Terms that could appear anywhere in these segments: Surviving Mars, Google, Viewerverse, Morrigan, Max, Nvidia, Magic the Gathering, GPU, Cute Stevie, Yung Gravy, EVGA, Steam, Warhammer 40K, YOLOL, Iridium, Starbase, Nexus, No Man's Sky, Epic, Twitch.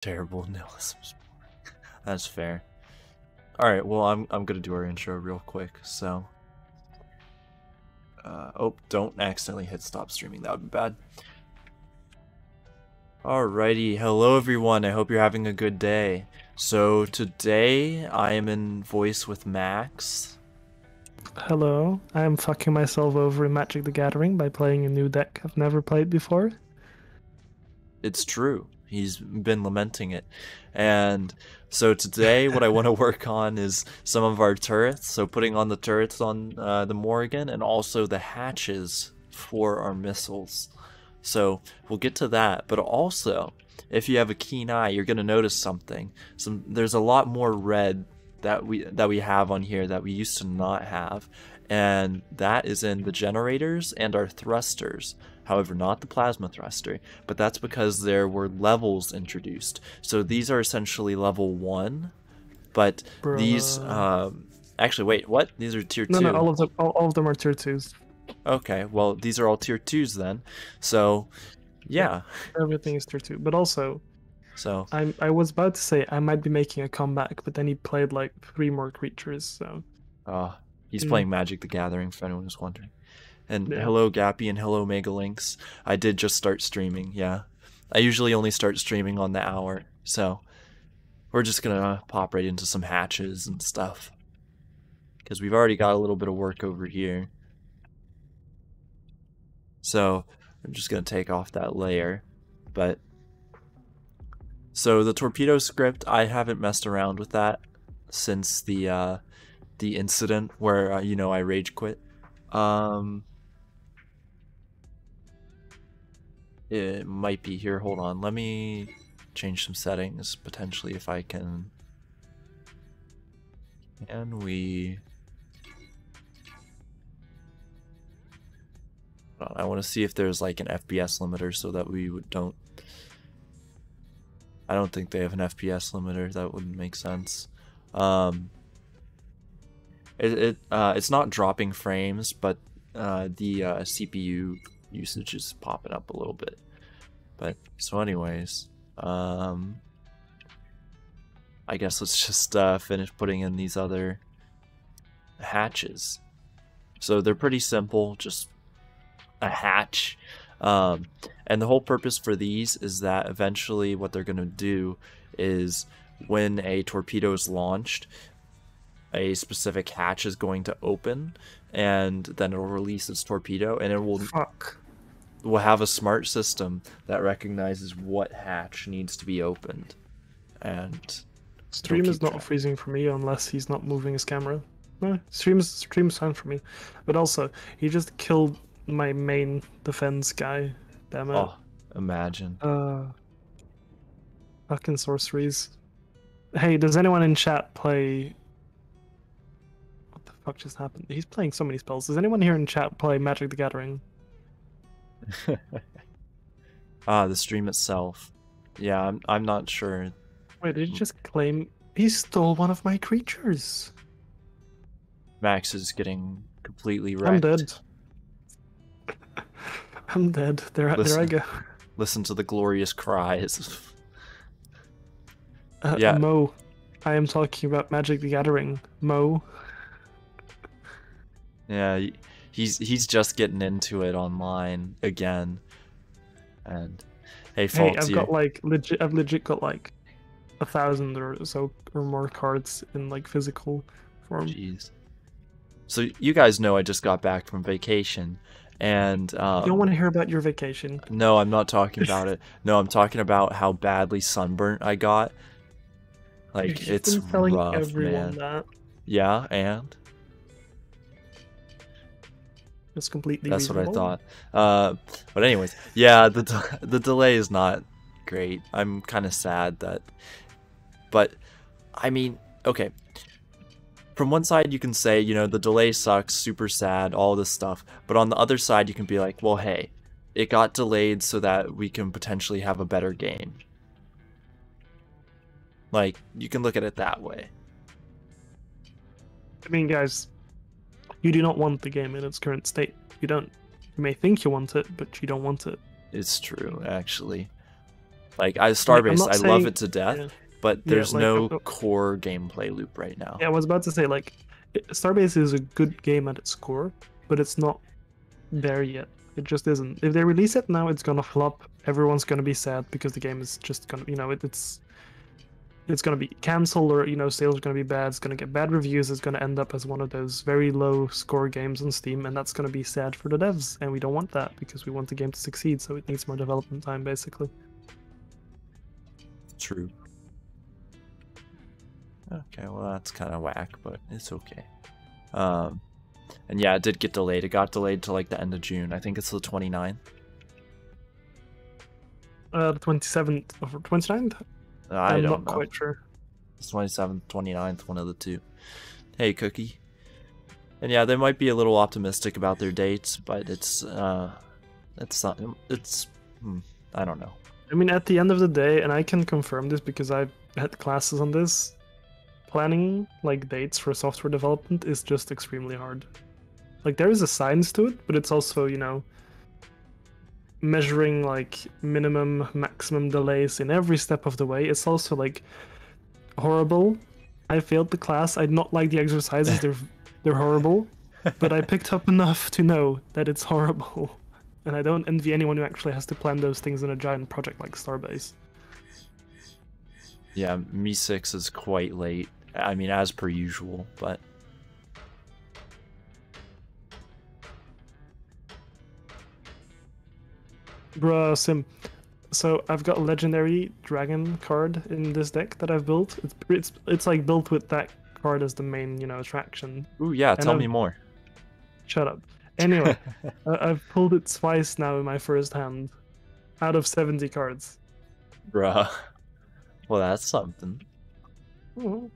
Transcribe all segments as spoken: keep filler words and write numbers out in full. Terrible nihilism's boring. That's fair. Alright, well, I'm, I'm gonna do our intro real quick, so... Uh, oh, don't accidentally hit stop streaming, that would be bad. Alrighty, hello everyone, I hope you're having a good day. So, today, I am in voice with Max. Hello, I am fucking myself over in Magic the Gathering by playing a new deck I've never played before. It's true. He's been lamenting it. And so today what I want to work on is some of our turrets. So putting on the turrets on uh, the Morrigan and also the hatches for our missiles. So we'll get to that. But also, if you have a keen eye, you're going to notice something. Some, there's a lot more red that we, that we have on here that we used to not have. And that is in the generators and our thrusters. However, not the plasma thruster, but that's because there were levels introduced. So these are essentially level one, but Bruh. these um, actually wait, what? These are tier no, two. No, no, all of them, all, all of them are tier twos. Okay, well these are all tier twos then. So yeah, yeah everything is tier two. But also, so I'm, I was about to say I might be making a comeback, but then he played like three more creatures. So uh, he's mm. playing Magic the Gathering, for anyone who's wondering. And yeah. Hello Gappy and hello Megalinx. I did just start streaming, yeah. I usually only start streaming on the hour, so we're just gonna pop right into some hatches and stuff. Because we've already got a little bit of work over here. So I'm just gonna take off that layer. But so the torpedo script, I haven't messed around with that since the uh, the incident where uh, you know I rage quit. Um. It might be here. Hold on. Let me change some settings, potentially, if I can. Can we... Hold on. I want to see if there's, like, an F P S limiter so that we don't... I don't think they have an F P S limiter. That wouldn't make sense. Um... It, it uh, it's not dropping frames, but uh, the uh, C P U usage is popping up a little bit. But so, anyways, um, I guess let's just uh, finish putting in these other hatches. So they're pretty simple, just a hatch. Um, and the whole purpose for these is that eventually, what they're gonna do is when a torpedo is launched, a specific hatch is going to open, and then it'll release its torpedo, and it will Fuck. will have a smart system that recognizes what hatch needs to be opened. And stream is not track. freezing for me unless he's not moving his camera. No, stream's stream's fine for me, but also he just killed my main defense guy. Damn it! Oh, imagine. Uh, fucking sorceries. Hey, does anyone in chat play? Fuck just happened. He's playing so many spells. Does anyone here in chat play Magic the Gathering? Ah, the stream itself. Yeah, I'm, I'm not sure. Wait, did he just claim... He stole one of my creatures! Max is getting completely wrecked. I'm dead. I'm dead. There, listen, there I go. Listen to the glorious cries. uh, yeah. Mo, I am talking about Magic the Gathering. Mo. Yeah, he's he's just getting into it online again, and hey, faulty. Hey, I've got like legit. I've legit got like a thousand or so or more cards in like physical form. Jeez. So you guys know I just got back from vacation, and um, you don't want to hear about your vacation. No, I'm not talking about it. No, I'm talking about how badly sunburnt I got. Like You've it's been telling rough, everyone man. That. Yeah, and. It's completely That's reasonable. What I thought. Uh, but anyways, yeah, the de the delay is not great. I'm kind of sad that, but I mean, okay. From one side, you can say, you know, the delay sucks, super sad, all this stuff. But on the other side, you can be like, well, hey, it got delayed so that we can potentially have a better game. Like, you can look at it that way. I mean, guys. You do not want the game in its current state. You don't. You may think you want it, but you don't want it. It's true, actually. Like I Starbase, like, I saying... love it to death, yeah. but there's yeah, like, no core gameplay loop right now. Yeah, I was about to say, like, Starbase is a good game at its core, but it's not there yet. It just isn't. If they release it now, it's gonna flop. Everyone's gonna be sad because the game is just gonna, you know, it, it's it's gonna be cancelled, or, you know, sales are gonna be bad. It's gonna get bad reviews. It's gonna end up as one of those very low score games on Steam, and that's gonna be sad for the devs. And we don't want that because we want the game to succeed. So it needs more development time, basically. True. Okay, well that's kind of whack, but it's okay. Um, and yeah, it did get delayed. It got delayed to like the end of June. I think it's the twenty-ninth. Uh, the twenty-seventh or twenty-ninth? Uh, I I'm don't not know. quite sure. It's twenty-seventh, twenty-ninth, one of the two. Hey, Cookie. And yeah, they might be a little optimistic about their dates, but it's uh, it's not. It's hmm, I don't know. I mean, at the end of the day, and I can confirm this because I've had classes on this. Planning like dates for software development is just extremely hard. Like there is a science to it, but it's also, you know, measuring like minimum, maximum delays in every step of the way. It's also like horrible. I failed the class. I did not like the exercises. They're they're horrible, but I picked up enough to know that it's horrible. And I don't envy anyone who actually has to plan those things in a giant project like Starbase. Yeah, Me six is quite late. I mean, as per usual, but... Bruh, Sim. So, I've got a legendary dragon card in this deck that I've built. It's, it's, it's like, built with that card as the main, you know, attraction. Ooh, yeah, and tell I've... me more. Shut up. Anyway, I've pulled it twice now in my first hand. Out of seventy cards. Bruh. Well, that's something. Mm-hmm.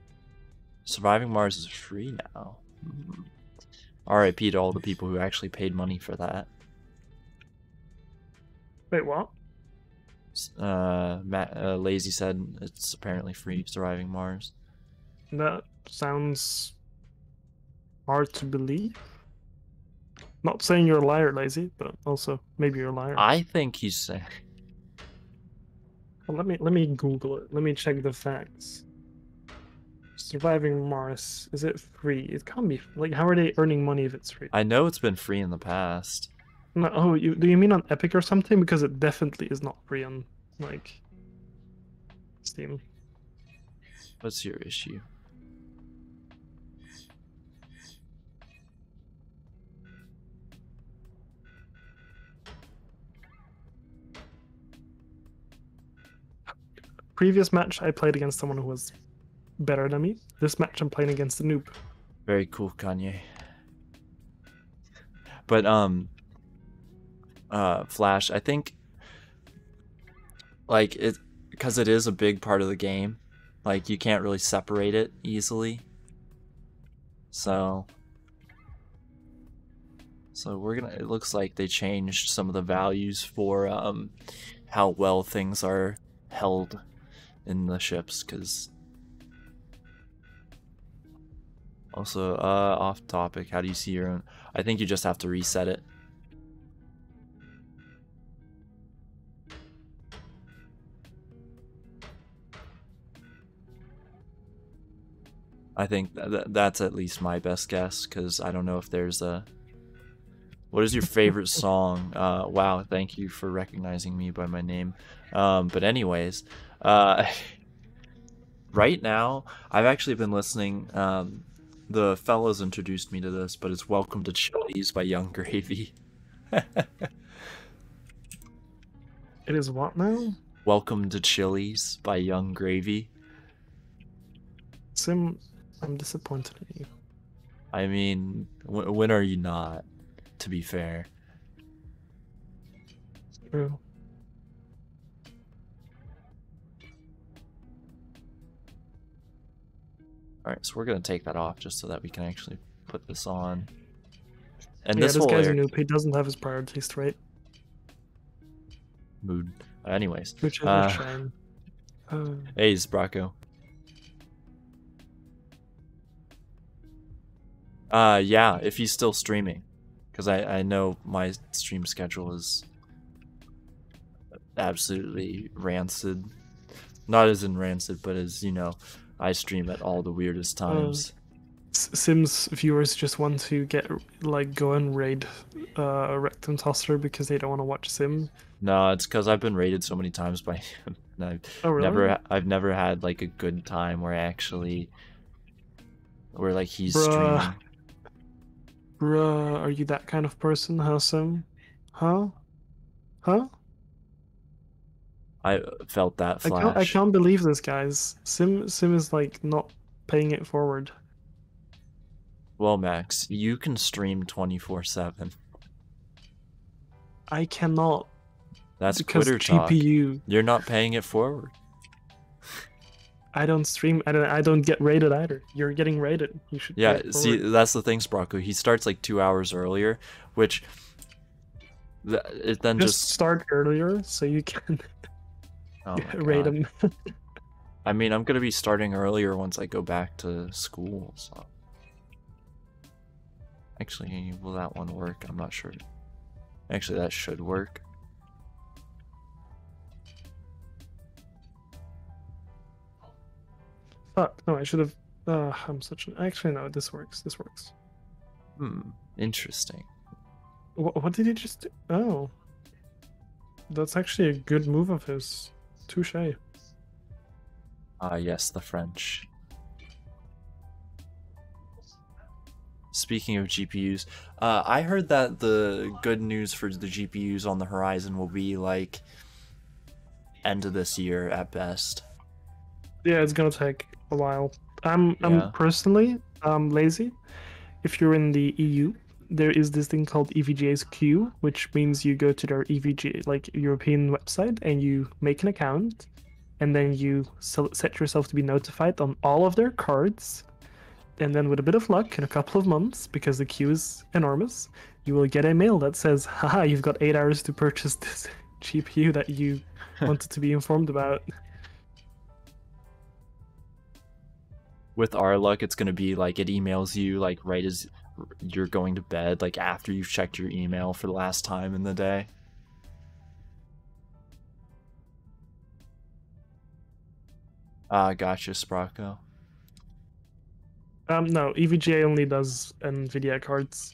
Surviving Mars is free now. Mm-hmm. R I P to all the people who actually paid money for that. Wait, what? Uh, Matt, uh, Lazy said it's apparently free, Surviving Mars. That sounds hard to believe. Not saying you're a liar, Lazy, but also maybe you're a liar. I think he's saying... Well, let me let me Google it. Let me check the facts. Surviving Mars, is it free? It can't be. Like, how are they earning money if it's free? I know it's been free in the past. No, oh, you, do you mean on Epic or something? Because it definitely is not free on like Steam. What's your issue? Previous match, I played against someone who was better than me. This match, I'm playing against a noob. Very cool, Kanye. But, um... Uh, Flash, I think... Like, it... Because it is a big part of the game. Like, you can't really separate it easily. So... So we're gonna... It looks like they changed some of the values for, um... how well things are held in the ships, because also uh off topic, how do you see your own? I think you just have to reset it. I think th that's at least my best guess, because I don't know if there's a... What is your favorite song? Uh, wow, thank you for recognizing me by my name. Um, but anyways, uh, right now, I've actually been listening. Um, the fellows introduced me to this, but it's Welcome to Chili's by Yung Gravy. It is what now? Welcome to Chili's by Yung Gravy. Sim, I'm disappointed in you. I mean, w when are you not? To be fair. True. Alright, so we're gonna take that off just so that we can actually put this on. And yeah, this, this guy's a noob. He doesn't have his priorities straight. Mood. Uh, anyways. Which is uh, a shame. Uh... Hey, Bracco. Uh, yeah, if he's still streaming. Because I, I know my stream schedule is absolutely rancid. Not as in rancid, but as, you know, I stream at all the weirdest times. Uh, Sims viewers just want to get, like, go and raid uh, Rectum's Hostler because they don't want to watch Sim. No, it's because I've been raided so many times by him. And I've oh, really? never, I've never had like a good time where I actually, where like he's Bruh. streaming. Bruh, are you that kind of person? Huh, Sim? Huh? Huh? I felt that flash. I can't, I can't believe this, guys. Sim, Sim is like not paying it forward. Well, Max, you can stream twenty-four seven. I cannot. That's Twitter talk. G P U. You're not paying it forward. I don't stream. I don't. I don't get rated either. You're getting rated. You should. Yeah. See, that's the thing, Sprocko. He starts like two hours earlier, which th it then just, just start earlier so you can oh rate him. I mean, I'm gonna be starting earlier once I go back to school. So. Actually, will that one work? I'm not sure. Actually, that should work. Fuck, no, I should have... Uh, I'm such an... Actually, no, this works. This works. Hmm, interesting. What, what did he just do? Oh. That's actually a good move of his. Touche. Ah, uh, yes, the French. Speaking of G P Us, uh, I heard that the good news for the G P Us on the horizon will be like end of this year at best. Yeah, it's gonna take a while. I'm, yeah. I'm personally um, lazy. If you're in the E U, there is this thing called E V G A's queue, which means you go to their E V G A, like European website, and you make an account, and then you set yourself to be notified on all of their cards. And then with a bit of luck, in a couple of months, because the queue is enormous, you will get a mail that says, haha, you've got eight hours to purchase this G P U that you wanted to be informed about. With our luck, it's going to be like it emails you like right as you're going to bed, like after you've checked your email for the last time in the day. Ah, uh, gotcha, Sprocko. Um, no, E V G A only does Nvidia cards.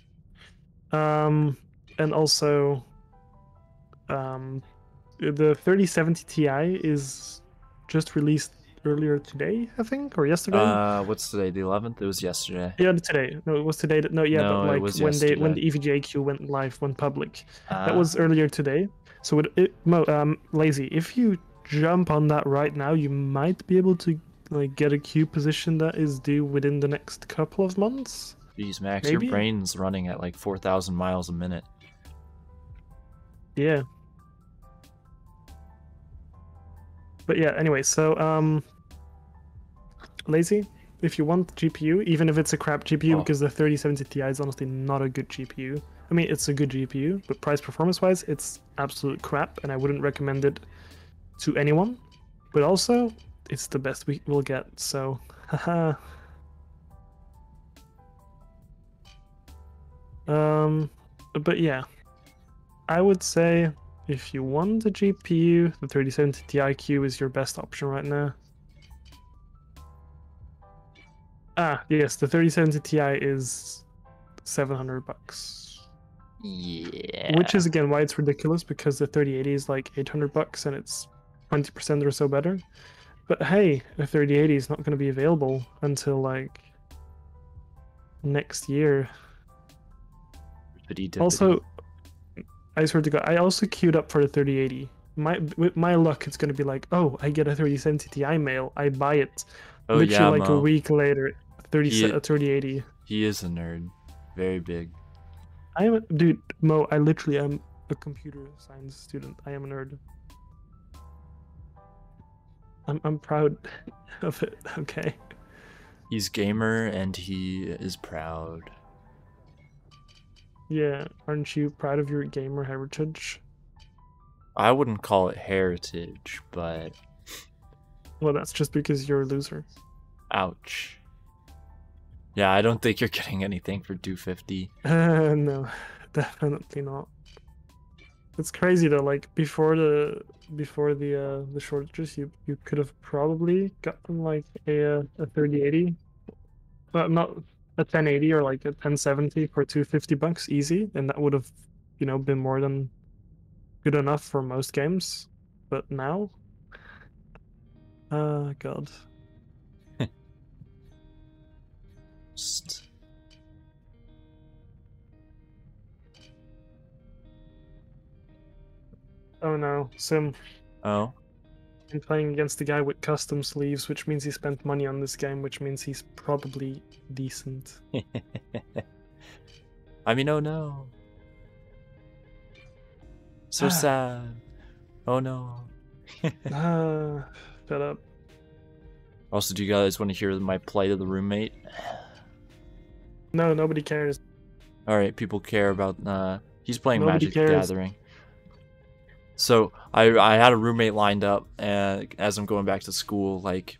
Um, and also, um, the thirty seventy T I is just released earlier today, I think, or yesterday. Uh, what's today? The eleventh? It was yesterday. Yeah, today. No, it was today. No, yeah, no, but like when yesterday. they when the E V G A queue went live, went public, uh, that was earlier today. So, with it, um, lazy. If you jump on that right now, you might be able to. Like, get a queue position that is due within the next couple of months? Jeez, Max, maybe? Your brain's running at like four thousand miles a minute. Yeah. But yeah, anyway, so, um... lazy, if you want G P U, even if it's a crap G P U, oh. because the thirty seventy T I is honestly not a good G P U. I mean, it's a good G P U, but price-performance-wise, it's absolute crap, and I wouldn't recommend it to anyone. But also... it's the best we will get, so haha. Um, but yeah, I would say if you want the G P U, the thirty seventy T I Q is your best option right now. Ah, yes, the thirty seventy T I is seven hundred bucks. Yeah. Which is again why it's ridiculous, because the thirty eighty is like eight hundred bucks and it's twenty percent or so better. But hey, a thirty eighty is not going to be available until, like, next year. Dippity dippity. Also, I swear to God, I also queued up for the thirty eighty. My, with my luck, it's going to be like, oh, I get a thirty seventy T I mail, I buy it. Oh, literally, yeah, like, Mo. a week later, thirty, he, a thirty eighty. He is a nerd. Very big. I am a, dude, Mo, I literally am a computer science student. I am a nerd. I'm, I'm proud of it, okay. He's gamer and he is proud. Yeah, aren't you proud of your gamer heritage? I wouldn't call it heritage, but... well, that's just because you're a loser. Ouch. Yeah, I don't think you're getting anything for two fifty. Uh, no, definitely not. It's crazy though. Like before the before the uh, the shortages, you you could have probably gotten like a a thirty eighty, but not a ten eighty or like a ten seventy for two hundred fifty bucks easy, and that would have, you know, been more than good enough for most games. But now, oh god. Psst. Oh no, Sim. Oh. I'm playing against the guy with custom sleeves, which means he spent money on this game, which means he's probably decent. I mean, oh no. So sad. Oh no. Ah, shut up. Also, do you guys want to hear my plight of the roommate? No, nobody cares. Alright, people care about, uh... he's playing nobody Magic the Gathering. So, I, I had a roommate lined up uh, as I'm going back to school, like,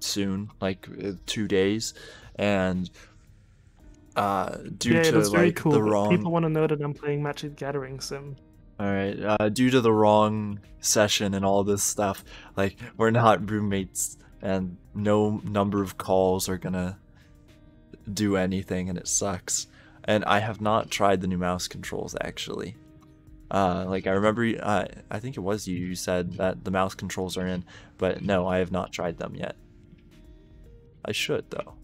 soon, like, uh, two days, and uh, due yeah, to, that's like, very cool, the wrong... People want to know that I'm playing Magic Gathering Sim. Alright, uh, due to the wrong session and all this stuff, like, we're not roommates, and no number of calls are gonna do anything, and it sucks. And I have not tried the new mouse controls, actually. Uh, like, I remember, uh, I think it was you who said that the mouse controls are in, but no, I have not tried them yet. I should, though.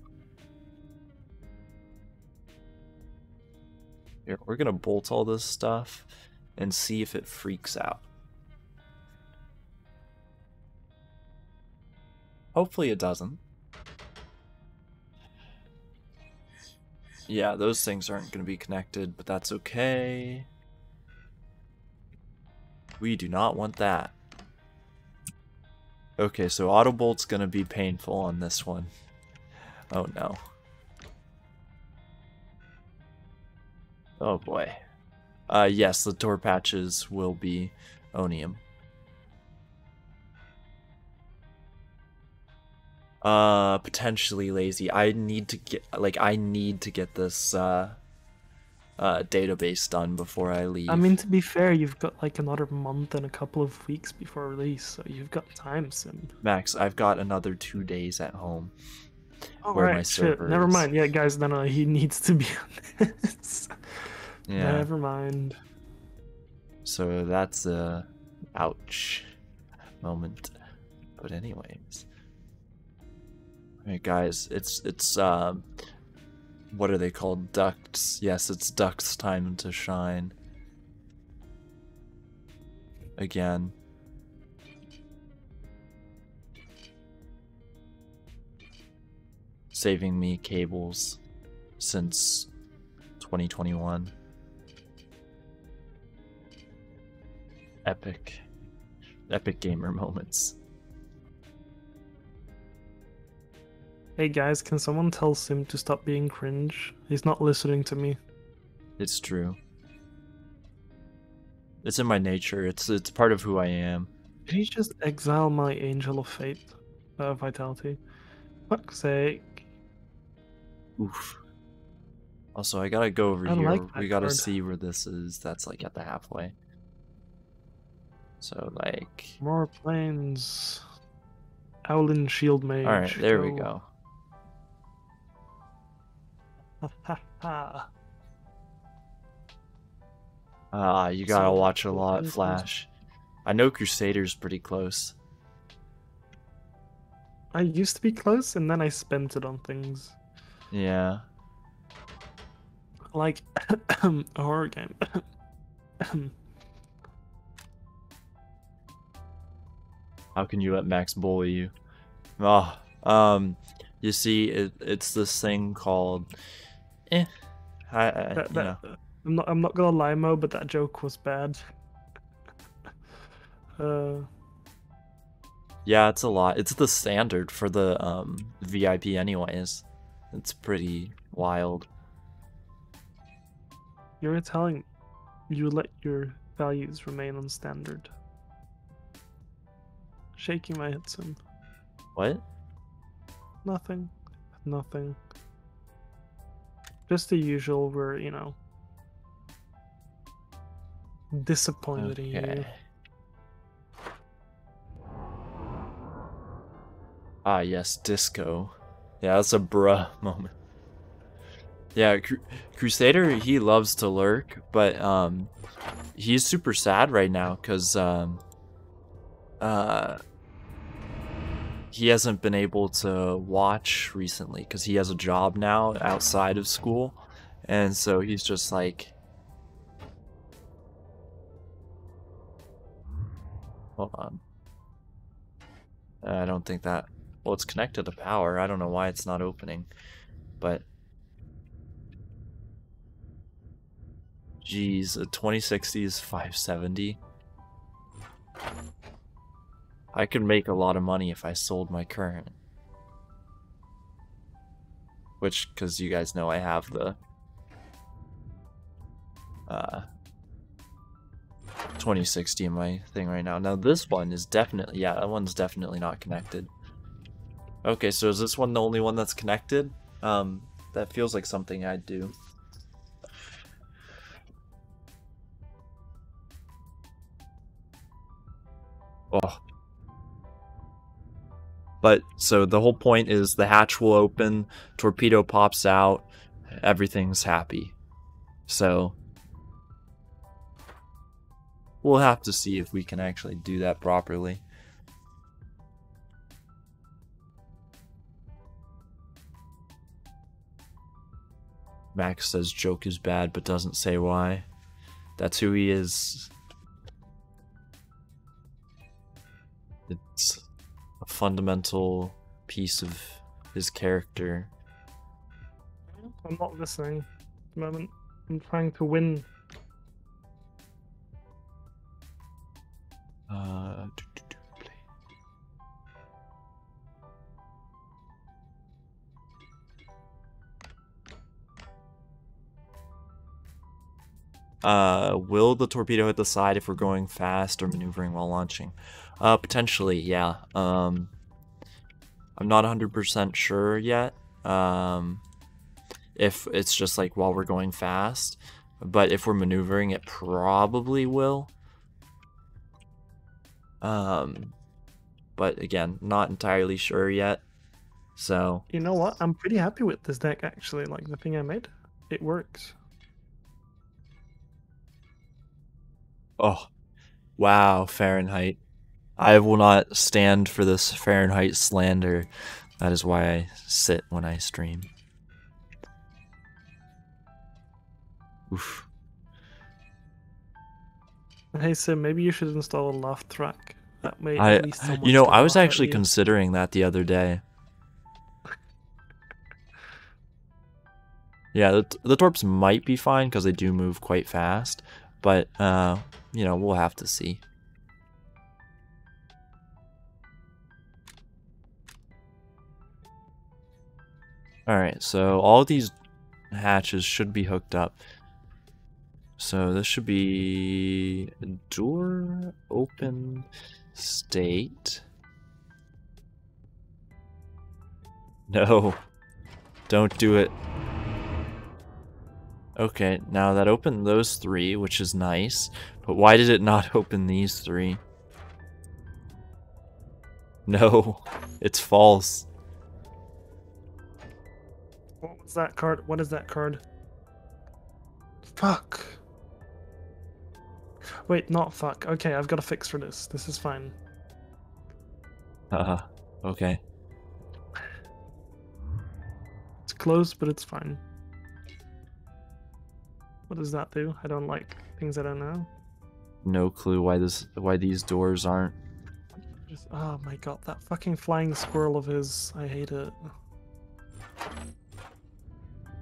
Here, we're gonna bolt all this stuff and see if it freaks out. Hopefully it doesn't. Yeah, those things aren't gonna be connected, but that's okay. We do not want that. Okay, so Autobolt's gonna be painful on this one. Oh no. Oh boy. Uh, yes, the door patches will be Onium. Uh, potentially lazy. I need to get, like, I need to get this, uh... Uh, database done before I leave. I mean, to be fair, you've got like another month and a couple of weeks before release, so you've got time, Sim. Max, I've got another two days at home. Oh, where right, my server shit. Never is. mind. Yeah, guys, no, no, he needs to be on this. Yeah. Never mind. So that's a ouch moment. But anyways, all right, guys, it's it's um. what are they called? Ducks. Yes, it's ducks' time to shine. Again. Saving me cables since twenty twenty-one. Epic. Epic gamer moments. Hey guys, can someone tell Sim to stop being cringe? He's not listening to me. It's true. It's in my nature. It's it's part of who I am. Can you just exile my angel of fate, uh, vitality? Fuck's sake. Oof. Also, I gotta go over I here. Like we gotta card. see where this is. That's like at the halfway. So like. More planes. Howlin' Shield Mage. All right, there go. we go. Ah, uh, you gotta watch a lot, Flash. I know Crusader's pretty close. I used to be close, and then I spent it on things. Yeah. Like a horror game. How can you let Max bully you? Oh, um, you see, it, it's this thing called. Eh, I, I, that, that, you know. I'm not. I'm not gonna lie, Mo, but that joke was bad. uh, yeah, it's a lot. It's the standard for the um, V I P, anyways. It's pretty wild. You're telling you let your values remain on standard. Shaking my head, Sim. What? Nothing. Nothing. Just the usual, where, you know, Disappointed okay. in you. Ah, yes, disco. Yeah, that's a bruh moment. Yeah, Cru Crusader, he loves to lurk, but um, he's super sad right now because um, uh, he hasn't been able to watch recently because he has a job now outside of school, and so he's just like... Hold on. I don't think that... Well, it's connected to power. I don't know why it's not opening, but... Jeez, a twenty sixty is five seventy. I could make a lot of money if I sold my current. Which, because you guys know I have the... Uh... twenty sixty in my thing right now. Now this one is definitely, yeah, that one's definitely not connected. Okay, so is this one the only one that's connected? Um, that feels like something I'd do. Oh. But, so the whole point is the hatch will open, torpedo pops out, everything's happy. So... We'll have to see if we can actually do that properly. Max says joke is bad, but doesn't say why. That's who he is. It's a fundamental piece of his character. I'm not listening at the moment. I'm trying to win. Uh, do, do, do, play. Uh, will the torpedo hit the side if we're going fast or maneuvering while launching? Uh, potentially, yeah. Um, I'm not one hundred percent sure yet. Um, if it's just like while we're going fast, but if we're maneuvering, it probably will. Um, but again, not entirely sure yet. So you know what? I'm pretty happy with this deck actually. Like the thing I made, it works. Oh, wow, Fahrenheit! I will not stand for this Fahrenheit slander. That is why I sit when I stream. Oof. Hey Sim, maybe you should install a laugh track. That may I, at least you know, I was actually considering that the other day. Yeah, the, the torps might be fine because they do move quite fast, but uh, you know, we'll have to see. All right, so all these hatches should be hooked up. So this should be door open state. No, don't do it. Okay, now that opened those three, which is nice, but why did it not open these three? No, it's false. What was that card? What is that card? Fuck. Wait, not fuck. Okay, I've got a fix for this. This is fine. Uh, okay. It's close, but it's fine. What does that do? I don't like things I don't know. No clue why this, why these doors aren't. Just, oh my god, that fucking flying squirrel of his. I hate it.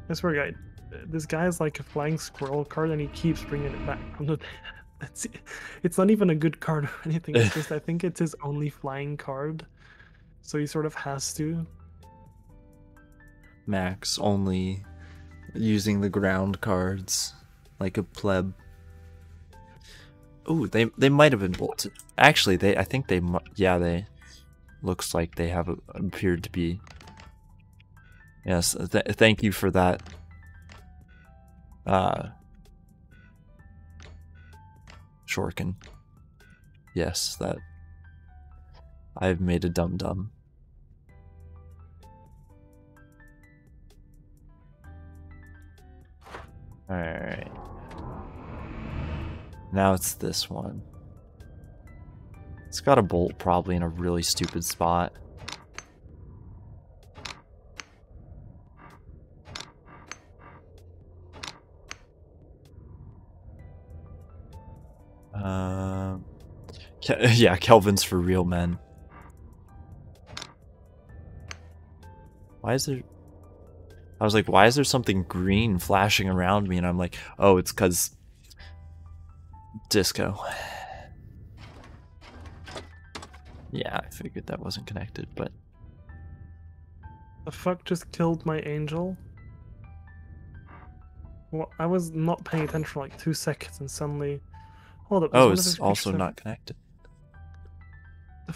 That's where I, this guy is like a flying squirrel card and he keeps bringing it back from the... It's, it's not even a good card or anything. It's just I think it's his only flying card, so he sort of has to. Max only using the ground cards like a pleb. Oh, they they might have been bolted. Actually, they I think they yeah they looks like they have appeared to be. Yes, th thank you for that. Uh. Shorkin. Yes, that... I've made a dum-dum. Alright. Now it's this one. It's got a bolt probably in a really stupid spot. Uh, yeah, Kelvin's for real men. Why is there... I was like, why is there something green flashing around me? And I'm like, oh, it's because... Disco. Yeah, I figured that wasn't connected, but... The fuck just killed my angel? Well, I was not paying attention for like two seconds and suddenly... Hold up. Oh, it's also not connected.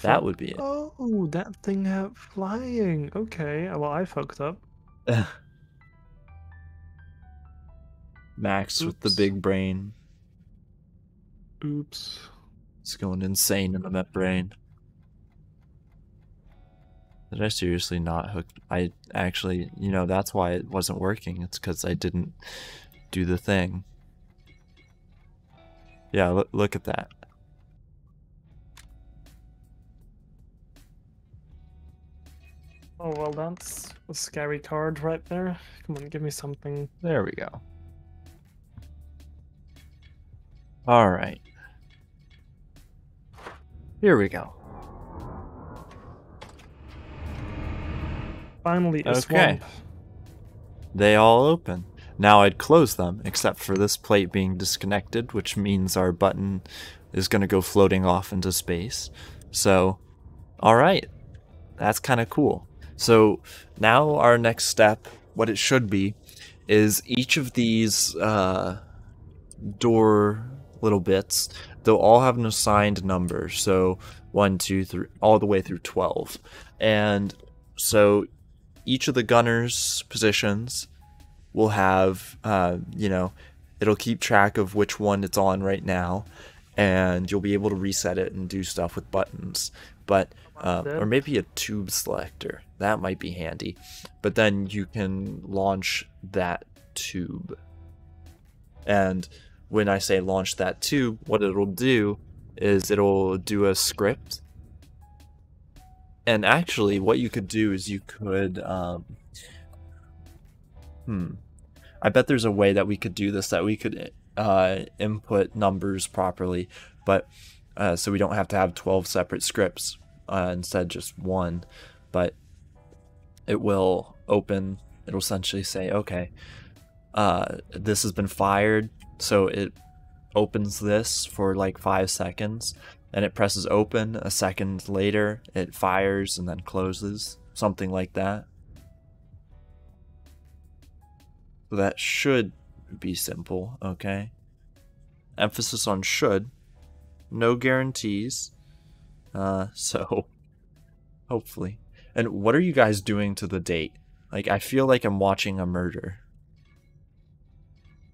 That would be it. Oh, that thing had flying. Okay, well, I fucked up. Max Oops. With the big brain. Oops. It's going insane in the membrane. Did I seriously not hook? I actually, you know, that's why it wasn't working. It's because I didn't do the thing. Yeah, look, look at that. Oh, well, that's a scary card right there. Come on, give me something. There we go. All right. Here we go. Finally, a swamp. They all open. Now I'd close them, except for this plate being disconnected, which means our button is going to go floating off into space. So, alright. That's kind of cool. So, now our next step, what it should be, is each of these uh, door little bits, they'll all have an assigned number. So, one, two, three, all the way through twelve. And so, each of the gunners' positions... We'll have, uh, you know, it'll keep track of which one it's on right now, and you'll be able to reset it and do stuff with buttons. But, uh, or maybe a tube selector. That might be handy. But then you can launch that tube. And when I say launch that tube, what it'll do is it'll do a script. And actually, what you could do is you could... Um, Hmm. I bet there's a way that we could do this, that we could uh, input numbers properly, but uh, so we don't have to have twelve separate scripts, uh, instead just one. But it will open, it'll essentially say, okay, uh, this has been fired, so it opens this for like five seconds, and it presses open, a second later, it fires and then closes, something like that. So that should be simple, okay? Emphasis on should. No guarantees. Uh, so, hopefully. And what are you guys doing to the date? Like, I feel like I'm watching a murder.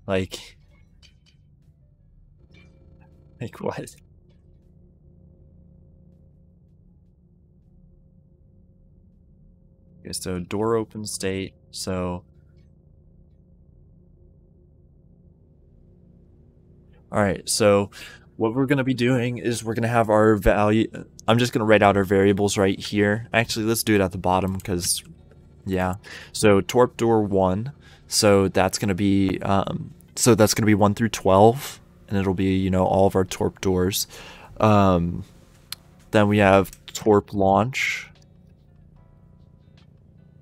Like... Like what? Okay, so door open state, so... Alright, so what we're going to be doing is we're going to have our value... I'm just going to write out our variables right here. Actually, let's do it at the bottom because, yeah. So torp door one, so that's going to be um, so that's going to be one through twelve, and it'll be, you know, all of our torp doors. Um, then we have torp launch.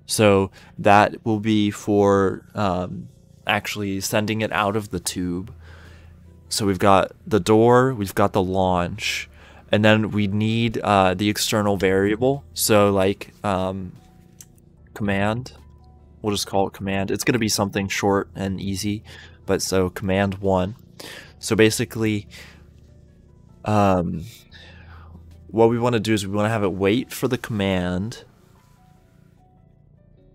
So that will be for um, actually sending it out of the tube. So we've got the door, we've got the launch, and then we need uh, the external variable. So like um, command, we'll just call it command. It's going to be something short and easy, but so command one. So basically, um, what we want to do is we want to have it wait for the command.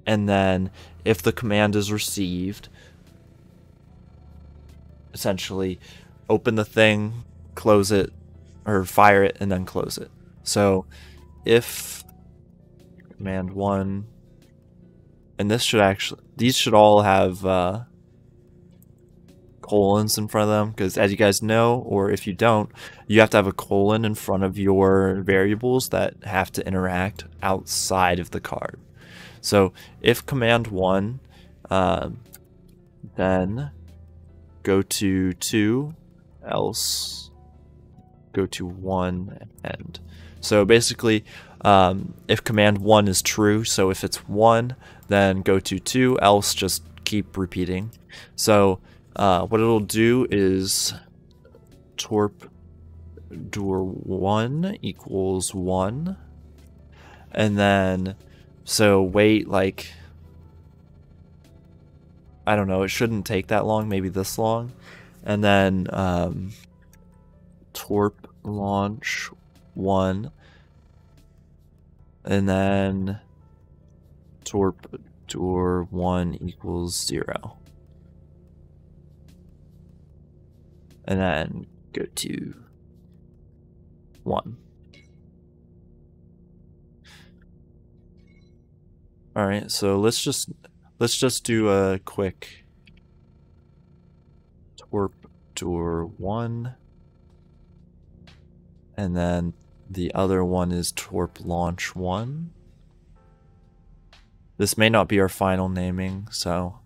And then if the command is received, essentially... open the thing, close it, or fire it and then close it. So if command one, and this should actually, these should all have uh, colons in front of them, because as you guys know, or if you don't, you have to have a colon in front of your variables that have to interact outside of the card. So if command one, um, then go to two, else go to one and. So basically, um, if command one is true, so if it's one, then go to two, else just keep repeating. So uh, what it'll do is torp door one equals one, and then so wait, like, I don't know, it shouldn't take that long, maybe this long, and then um, torp launch one, and then torp door one equals zero, and then go to one. All right, so let's just let's just do a quick torp door one, and then the other one is torp launch one. This may not be our final naming, so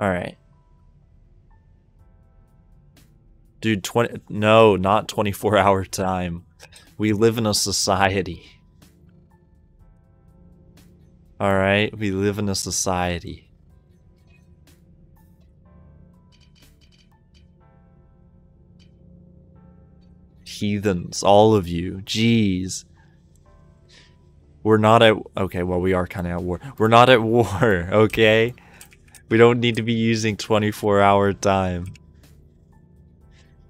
all right. Dude, twenty no, not twenty-four hour time. We live in a society. All right, we live in a society. Heathens, all of you. Jeez. We're not at, okay, well, we are kind of at war. We're not at war, okay? We don't need to be using twenty-four hour time.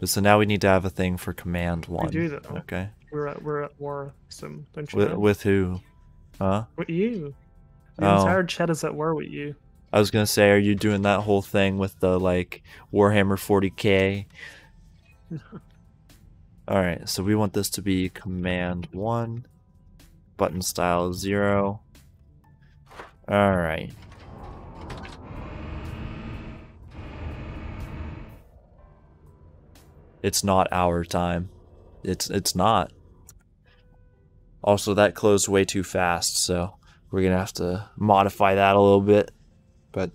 So now we need to have a thing for command one. We do though. Okay. We're at we're at war. Some don't you with, know? With who? Huh? With you. The oh. entire chat is at war with you. I was gonna say, are you doing that whole thing with the like Warhammer forty K? All right. So we want this to be command one, button style zero. All right. It's not our time. It's it's not. Also, that closed way too fast, so we're gonna have to modify that a little bit. But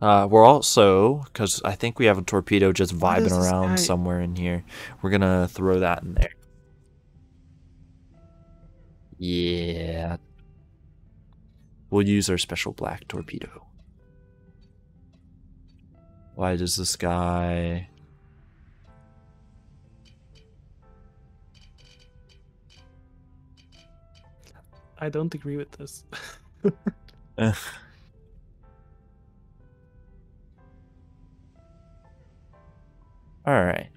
uh, we're also, because I think we have a torpedo just vibing around somewhere in here, we're gonna throw that in there. Yeah. We'll use our special black torpedo. Why does this guy... I don't agree with this. uh. Alright.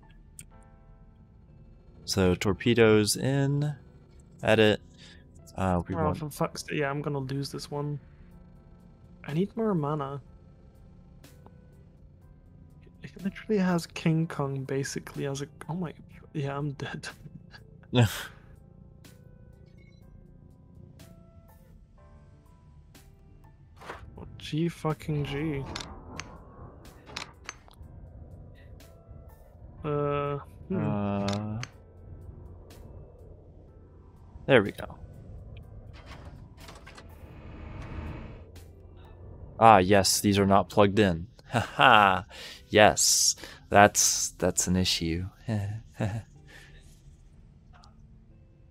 So, torpedoes in. Edit. Uh, we oh, want... for fuck's sake, yeah, I'm gonna lose this one. I need more mana. It literally has King Kong basically as a. Oh my. Yeah, I'm dead. Well, G fucking G. Uh. Hmm. Uh. There we go. Ah, yes, these are not plugged in. Haha. Yes, that's that's an issue.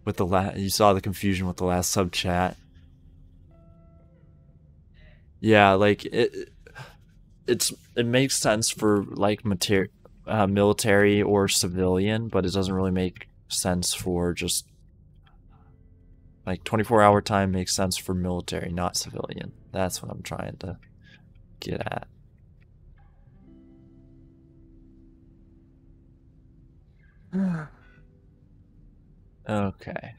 With the la you saw the confusion with the last sub chat. Yeah, like it, it's it makes sense for like mater uh, military or civilian, but it doesn't really make sense for just like twenty-four hour time makes sense for military, not civilian. That's what I'm trying to get at. Okay.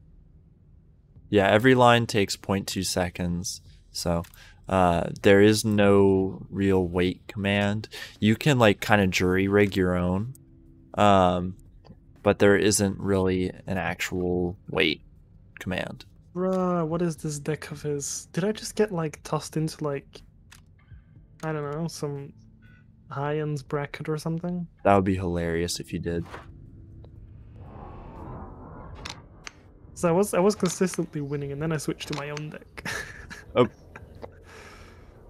Yeah, every line takes zero point two seconds, so uh, there is no real wait command. You can like kind of jury rig your own, um, but there isn't really an actual wait command. Bruh, what is this deck of his? Did I just get like tossed into like, I don't know, some high ends bracket or something? That would be hilarious if you did. So I was I was consistently winning, and then I switched to my own deck. Oh.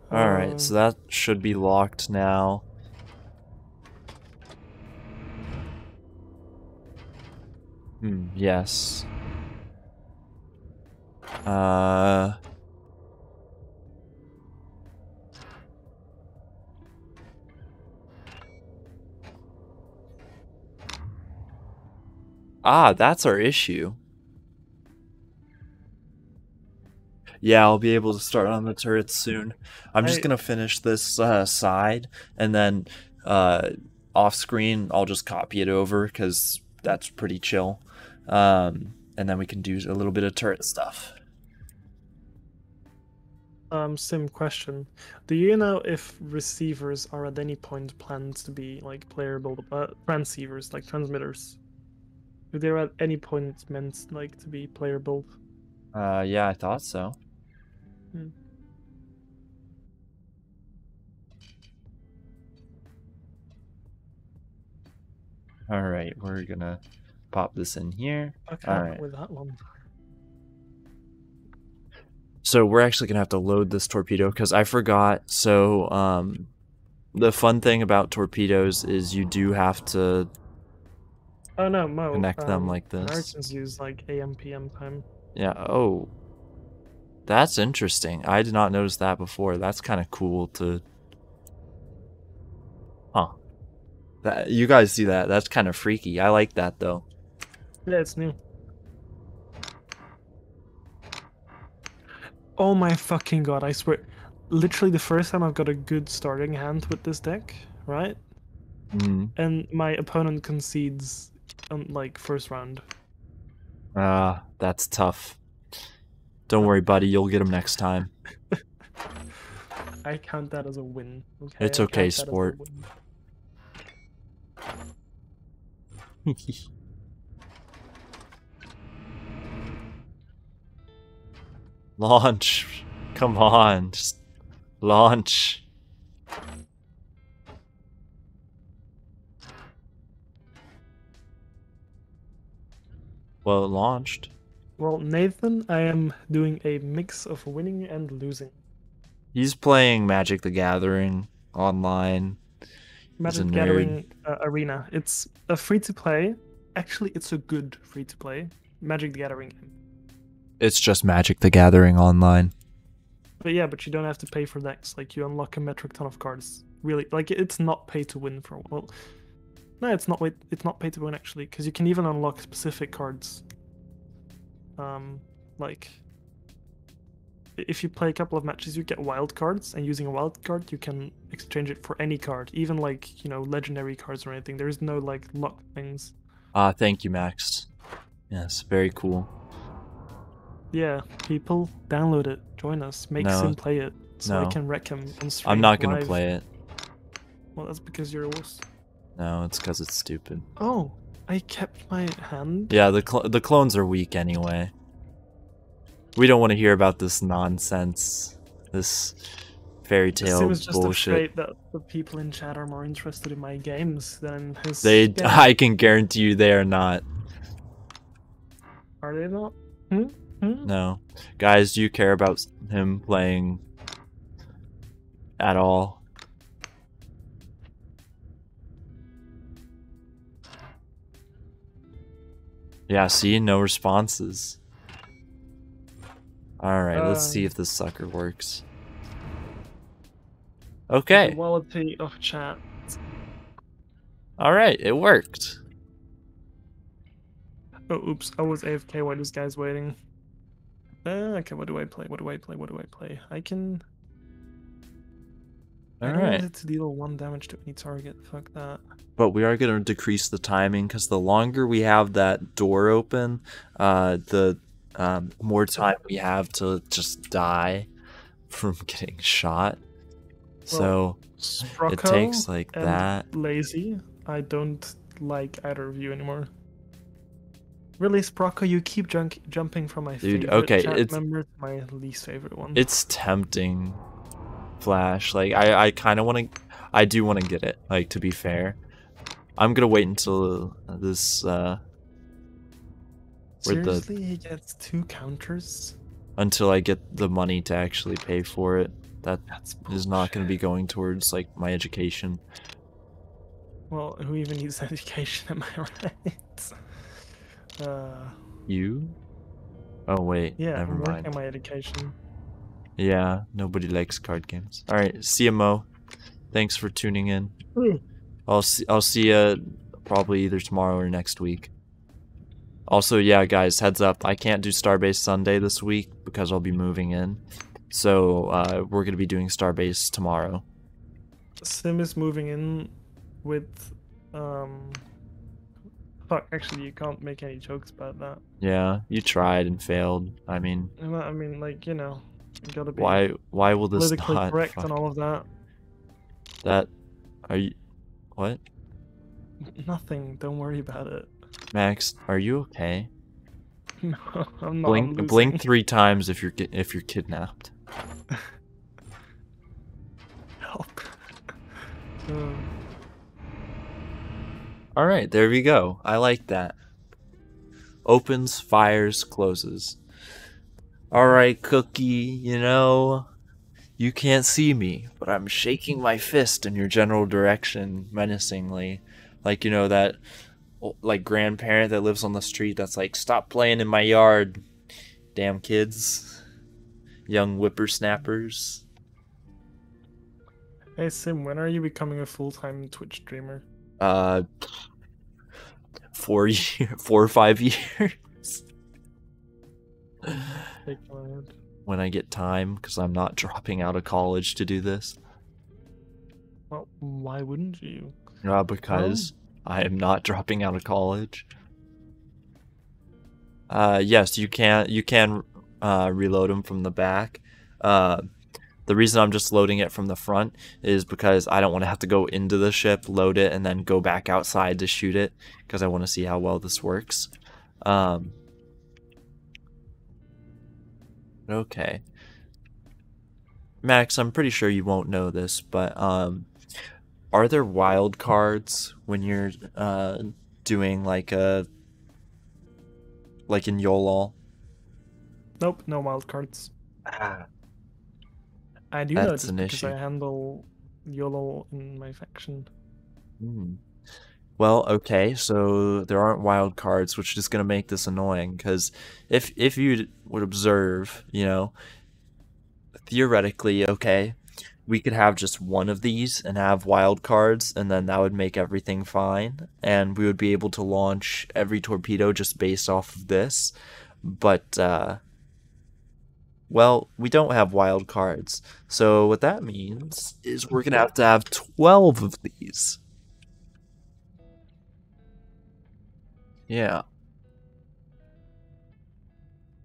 All um, right, so that should be locked now. Hmm, yes. Uh Ah, that's our issue. Yeah, I'll be able to start on the turrets soon. I'm just I... gonna finish this uh, side, and then uh, off screen I'll just copy it over because that's pretty chill. Um, and then we can do a little bit of turret stuff. Um, Sim, question: do you know if receivers are at any point planned to be like playable uh, transceivers, like transmitters? If they're at any point meant like to be playable? Uh, yeah, I thought so. Hmm. All right, we're gonna pop this in here. Okay, all right. With that one. So we're actually gonna have to load this torpedo because I forgot. So um, the fun thing about torpedoes is you do have to. Oh no, Mo, connect um, them like this. Americans use like A M P M time. Yeah. Oh, that's interesting. I did not notice that before. That's kind of cool to. Huh. That you guys see that? That's kind of freaky. I like that though. Yeah, it's new. Oh my fucking god! I swear, literally the first time I've got a good starting hand with this deck, right? Mm-hmm. And my opponent concedes on like first round. Ah, uh, that's tough. Don't worry, buddy. You'll get him next time. I count that as a win. Okay? It's okay, sport. Launch. Come on. Just launch. Well, it launched. Well, Nathan, I am doing a mix of winning and losing. He's playing Magic the Gathering online. Magic the Gathering uh, Arena. It's a free-to-play. Actually, it's a good free-to-play Magic the Gathering game. It's just Magic the Gathering online. But yeah, but you don't have to pay for decks. Like, you unlock a metric ton of cards. Really, like, it's not pay-to-win for a while. No, it's not. It's not pay to win actually, because you can even unlock specific cards. Um, like if you play a couple of matches, you get wild cards, and using a wild card, you can exchange it for any card, even like you know legendary cards or anything. There is no like lock things. Ah, uh, thank you, Max. Yes, very cool. Yeah, people, download it, join us, make no, Sim play it, so no. I can wreck him on stream. I'm not gonna live. play it. Well, that's because you're a wuss. No, it's because it's stupid. Oh, I kept my hand? Yeah, the cl the clones are weak anyway. We don't want to hear about this nonsense. This fairy tale bullshit. Just afraid that the people in chat are more interested in my games than his They, game. I can guarantee you they are not. Are they not? Hmm? Hmm? No. Guys, do you care about him playing at all? Yeah, see? No responses. Alright, uh, let's see if this sucker works. Okay. The quality of chat. Alright, it worked. Oh, oops. I was A F K while this guy's waiting. Uh, okay, what do I play? What do I play? What do I play? I can... All right. I needed to deal one damage to any target. Fuck that. But we are going to decrease the timing because the longer we have that door open, uh, the um, more time we have to just die from getting shot. Well, so Sprocko, it takes like and that. Lazy. I don't like either of you anymore. Really, Sprocko, you keep junk jumping from my Dude, favorite okay, chat it's, member to my least favorite one. It's tempting, Flash. Like I, I kind of want to. I do want to get it. Like, to be fair, I'm gonna wait until this. Uh, Seriously, the, he gets two counters. Until I get the money to actually pay for it. That That's is not going to be going towards like my education. Well, who even needs education? Am I right? Uh, you? Oh wait, yeah, never I'm mind. My education. Yeah, nobody likes card games. All right, C M O, thanks for tuning in. Mm. I'll see. I'll see you probably either tomorrow or next week. Also, yeah, guys, heads up, I can't do Starbase Sunday this week because I'll be moving in. So uh, we're gonna be doing Starbase tomorrow. Sim is moving in with. Um... Fuck! Actually, you can't make any jokes about that. Yeah, you tried and failed. I mean, I mean, like, you know, you gotta be. Why? Why will this politically not correct fuck. And all of that? That are you? What? Nothing. Don't worry about it. Max, are you okay? No, I'm not. Blink, I'm blink three times if you're if you're kidnapped. Help. uh. All right, there we go. I like that. Opens, fires, closes. All right, Cookie, you know, you can't see me, but I'm shaking my fist in your general direction menacingly. Like, you know, that like grandparent that lives on the street that's like, stop playing in my yard, damn kids. Young whippersnappers. Hey, Sim, when are you becoming a full-time Twitch streamer? Uh, four year, four or five years. When I get time, because I'm not dropping out of college to do this. Well, why wouldn't you? Uh, because well, I am not dropping out of college. Uh, yes, you can. You can uh, reload them from the back. Uh. The reason I'm just loading it from the front is because I don't want to have to go into the ship, load it, and then go back outside to shoot it, because I want to see how well this works. Um, okay. Max, I'm pretty sure you won't know this, but um, are there wild cards when you're uh, doing like a... like in YOLOL? Nope, no wild cards. Ah. I do know, just because I handle YOLO in my faction. Mm. Well, okay, so there aren't wild cards, which is going to make this annoying, because if, if you would observe, you know, theoretically, okay, we could have just one of these and have wild cards, and then that would make everything fine, and we would be able to launch every torpedo just based off of this, but... uh well, we don't have wild cards, so what that means is we're gonna have to have twelve of these. Yeah.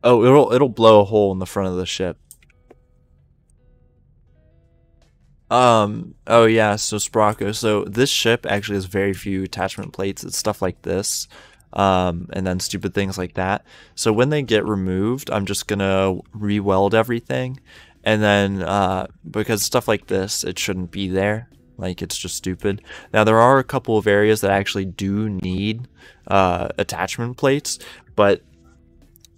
Oh, it'll it'll blow a hole in the front of the ship. Um. Oh yeah. So Sprocko. So this ship actually has very few attachment plates. It's stuff like this. Um, and then stupid things like that. So when they get removed, I'm just gonna re-weld everything, and then uh, because stuff like this, it shouldn't be there. Like, it's just stupid. Now there are a couple of areas that actually do need uh, attachment plates, but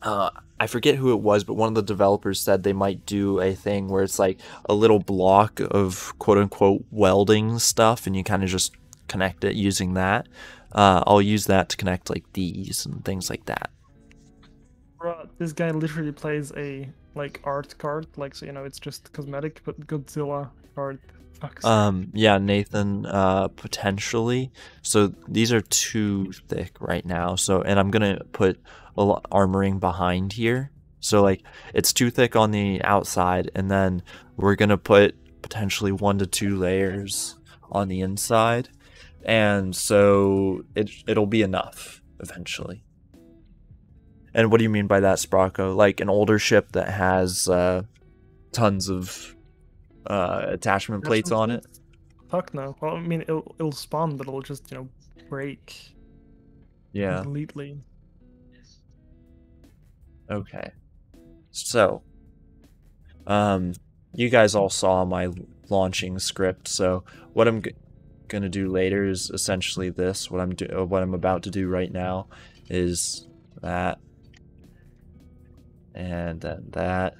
uh, I forget who it was, but one of the developers said they might do a thing where it's like a little block of quote-unquote welding stuff, and you kind of just connect it using that. Uh, I'll use that to connect like these and things like that. Bro, this guy literally plays a like art card, like, so you know, it's just cosmetic, but Godzilla card. Fucks. Um, yeah, Nathan, uh, potentially. So these are too thick right now. So, and I'm gonna put a lot armoring behind here. So like, it's too thick on the outside, and then we're gonna put potentially one to two layers on the inside. And so it, it'll be enough eventually. And what do you mean by that, Sprocco? Like an older ship that has uh, tons of uh, attachment plates on it? Fuck no. Well, I mean, it'll, it'll spawn, but it'll just, you know, break. Yeah. Completely. Okay. So, um, you guys all saw my launching script, so what I'm g gonna do later is essentially this. What I'm do what I'm about to do right now is that, and then that.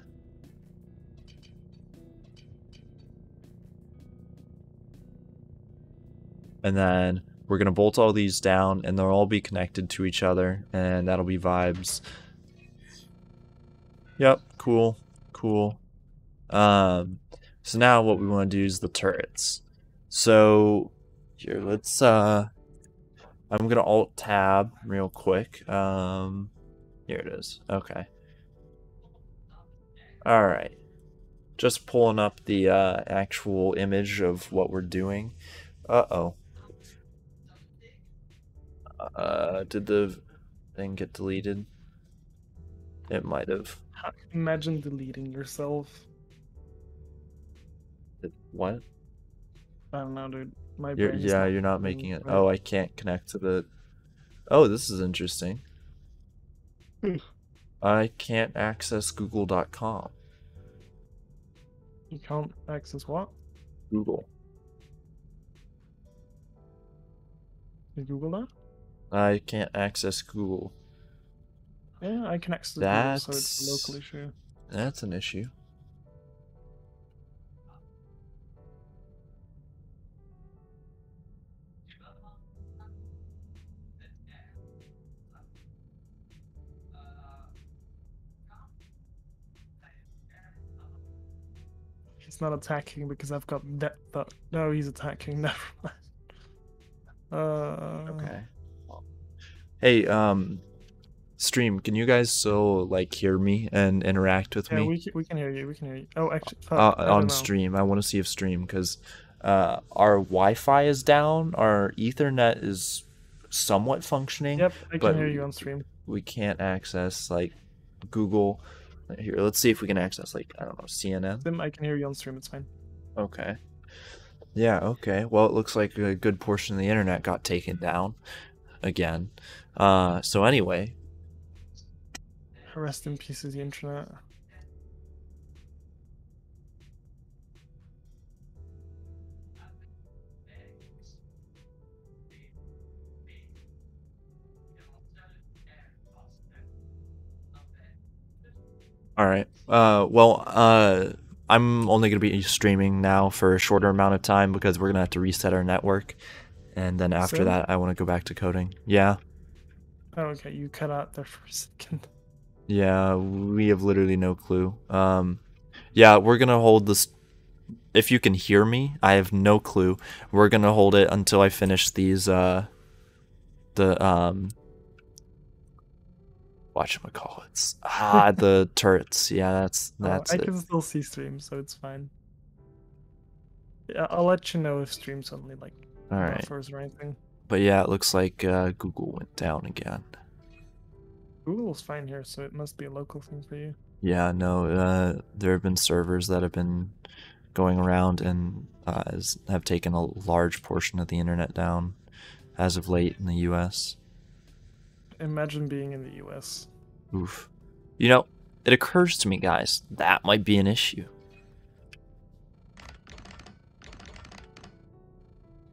And then we're gonna bolt all these down, and they'll all be connected to each other, and that'll be vibes. Yep, cool, cool. Um, so now what we want to do is the turrets. So here, let's, uh, I'm going to alt tab real quick. Um, here it is. Okay. All right. Just pulling up the, uh, actual image of what we're doing. Uh-oh. Uh, did the thing get deleted? It might have. Imagine deleting yourself. It, what? I don't know, dude. My you're, yeah, not you're not making it. Right. Oh, I can't connect to the... Oh, this is interesting. Hmm. I can't access google dot com. You can't access what? Google. You Google that? I can't access Google. Yeah, I can access Google, so it's a local issue. That's an issue. Not attacking because I've got that, but no, he's attacking. Never mind. Uh, okay. Hey, um, stream. Can you guys still like hear me and interact with yeah, me? Yeah, we, we can hear you. We can hear you. Oh, actually, oh, uh, on stream. I want to see if stream because uh, our Wi-Fi is down. Our Ethernet is somewhat functioning. Yep, I can hear you on stream. We can't access like Google. Here, let's see if we can access, like, I don't know, C N N. I can hear you on stream, it's fine. Okay. Yeah, okay. Well, it looks like a good portion of the internet got taken down again. Uh, so anyway. Rest in peace of the internet. All right. Uh, well, uh, I'm only going to be streaming now for a shorter amount of time because we're going to have to reset our network. And then after so, that, I want to go back to coding. Yeah. Oh, okay. You cut out there for a second. Yeah, we have literally no clue. Um, yeah, we're going to hold this. If you can hear me, I have no clue. We're going to hold it until I finish these. Uh, the. Um, Whatchamacallits. Ah, the turrets. Yeah, that's that's. Oh, I it. can still see stream, so it's fine. Yeah, I'll let you know if stream suddenly like All right. buffers or anything. But yeah, it looks like uh, Google went down again. Google's fine here, so it must be a local thing for you. Yeah, no. Uh, there have been servers that have been going around and uh, has, have taken a large portion of the internet down as of late in the U S Imagine being in the U S Oof. You know, it occurs to me, guys, that might be an issue.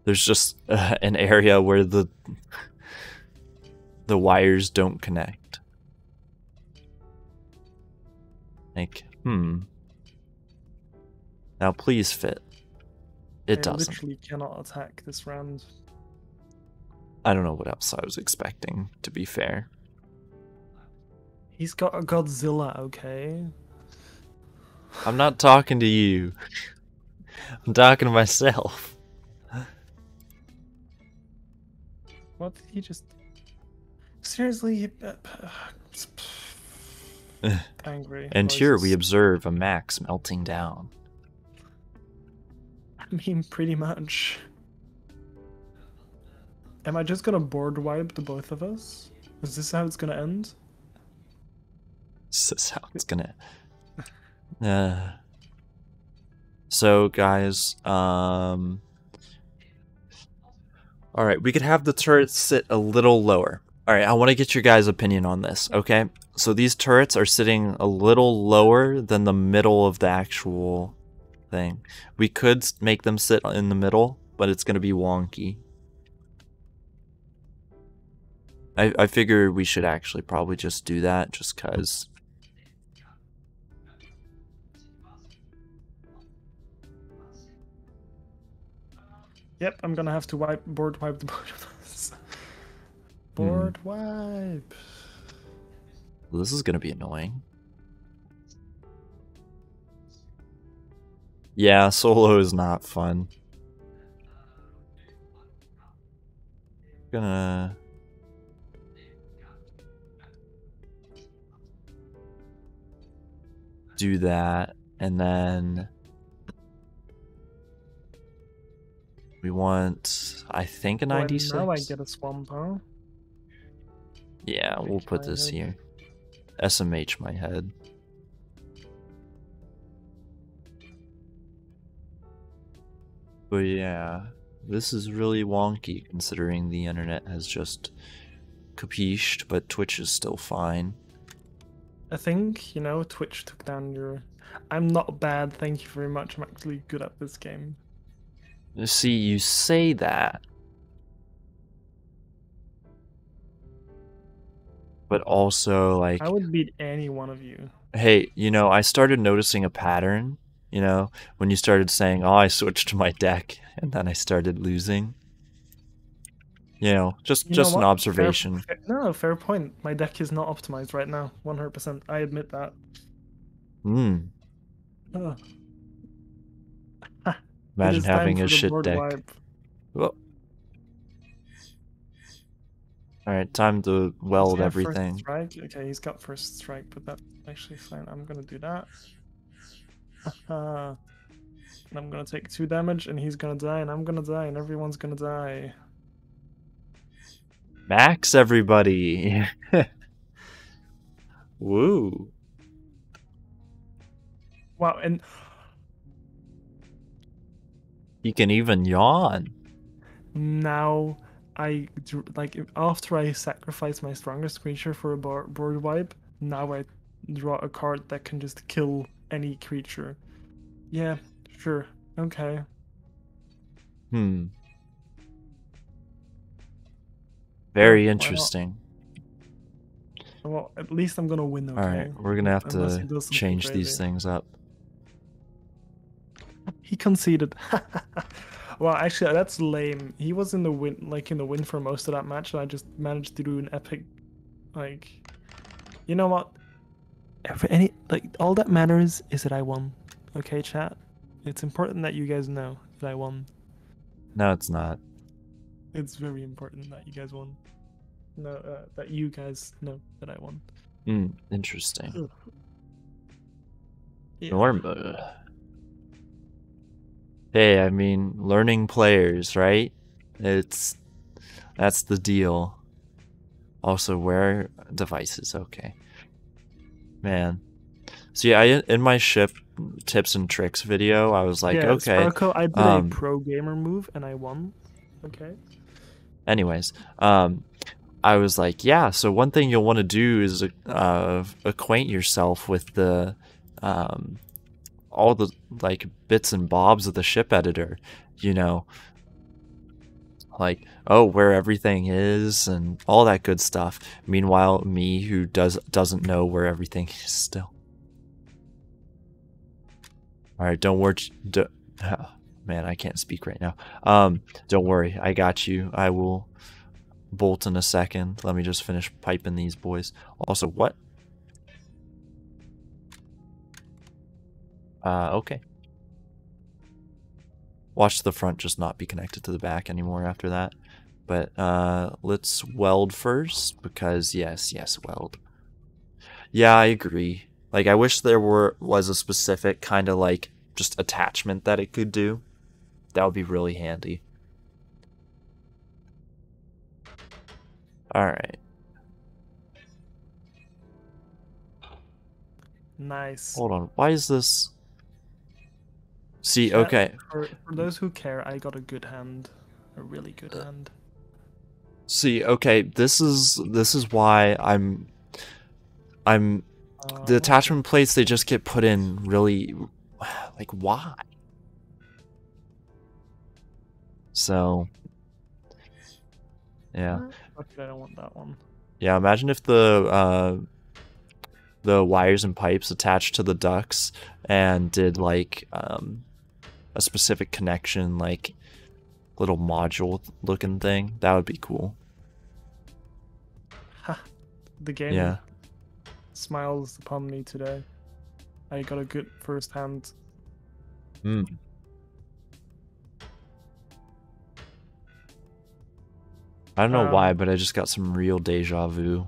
There's just uh, an area where the the wires don't connect. Like, hmm. Now, please fit. It I doesn't. I literally cannot attack this round. I don't know what else I was expecting, to be fair. He's got a Godzilla, okay? I'm not talking to you. I'm talking to myself. What did he just... Seriously? Angry. And here we observe a Max melting down. I mean, pretty much. Am I just gonna board wipe the both of us? Is this how it's gonna end? So that's how it's gonna. Uh, so guys, um, all right, we could have the turrets sit a little lower. All right, I want to get your guys' opinion on this. Okay, so these turrets are sitting a little lower than the middle of the actual thing. We could make them sit in the middle, but it's gonna be wonky. I, I figure we should actually probably just do that just because. Yep, I'm gonna have to wipe, board wipe the board of this. Board hmm. wipe. Well, this is gonna be annoying. Yeah, solo is not fun. Gonna. Do that, and then we want, I think, an I D six. Now I get a swamp, huh? Yeah, we'll put this here. S M H my head. But yeah, this is really wonky considering the internet has just capished, but Twitch is still fine. I think, you know, Twitch took down your... I'm not bad, thank you very much, I'm actually good at this game. See, you say that. But also, like... I would beat any one of you. Hey, you know, I started noticing a pattern, you know, when you started saying, oh, I switched to my deck, and then I started losing. You know, just, you just know an observation. Fair, fair, no, fair point. My deck is not optimized right now. one hundred percent. I admit that. Hmm. Oh. Imagine having a shit deck. Well. Alright, time to weld everything. First strike? Okay, he's got first strike, but that's actually fine. I'm gonna do that. And I'm gonna take two damage, and he's gonna die, and I'm gonna die, and everyone's gonna die. Max, everybody! Woo! Wow, and... He can even yawn! Now, I... Like, after I sacrifice my strongest creature for a board wipe, now I draw a card that can just kill any creature. Yeah, sure. Okay. Hmm. Very interesting. Well, at least I'm gonna win, okay? Alright, we're gonna have to change these things up. He conceded. Well, actually, that's lame. He was in the win, like in the win for most of that match, and I just managed to do an epic, like, you know what? Every, any like all that matters is that I won. Okay, chat. It's important that you guys know that I won. No, it's not. It's very important that you guys won. No, uh, that you guys know that I won. Mm, interesting. Yeah. Norma. Hey, I mean, learning players, right? It's that's the deal. Also, wear devices. Okay, man. See, I in my ship tips and tricks video, I was like, yeah, okay, Sparko, I did um, a pro gamer move and I won. Okay. Anyways, um, I was like, yeah, so one thing you'll want to do is uh, acquaint yourself with the um, all the like bits and bobs of the ship editor, you know, like, oh, where everything is and all that good stuff. Meanwhile, me who does, doesn't know where everything is still. All right, don't worry. Don't, uh, man, I can't speak right now. Um, don't worry, I got you. I will bolt in a second. Let me just finish piping these boys. Also, what? Uh, okay. Watch the front just not be connected to the back anymore after that. But uh, let's weld first because yes, yes, weld. Yeah, I agree. Like, I wish there were was a specific kind of like just attachment that it could do. That would be really handy. All right. Nice. Hold on. Why is this? See, yeah, okay. For, for those who care, I got a good hand. A really good uh, hand. See, okay, this is this is why I'm I'm uh, the attachment plates, they just get put in really, like, why? So yeah. Okay, I don't want that one. Yeah, imagine if the uh the wires and pipes attached to the ducts and did like um a specific connection, like little module looking thing. That would be cool. Ha, the game yeah. smiles upon me today. I got a good first hand. Hmm. I don't know um, why, but I just got some real deja vu.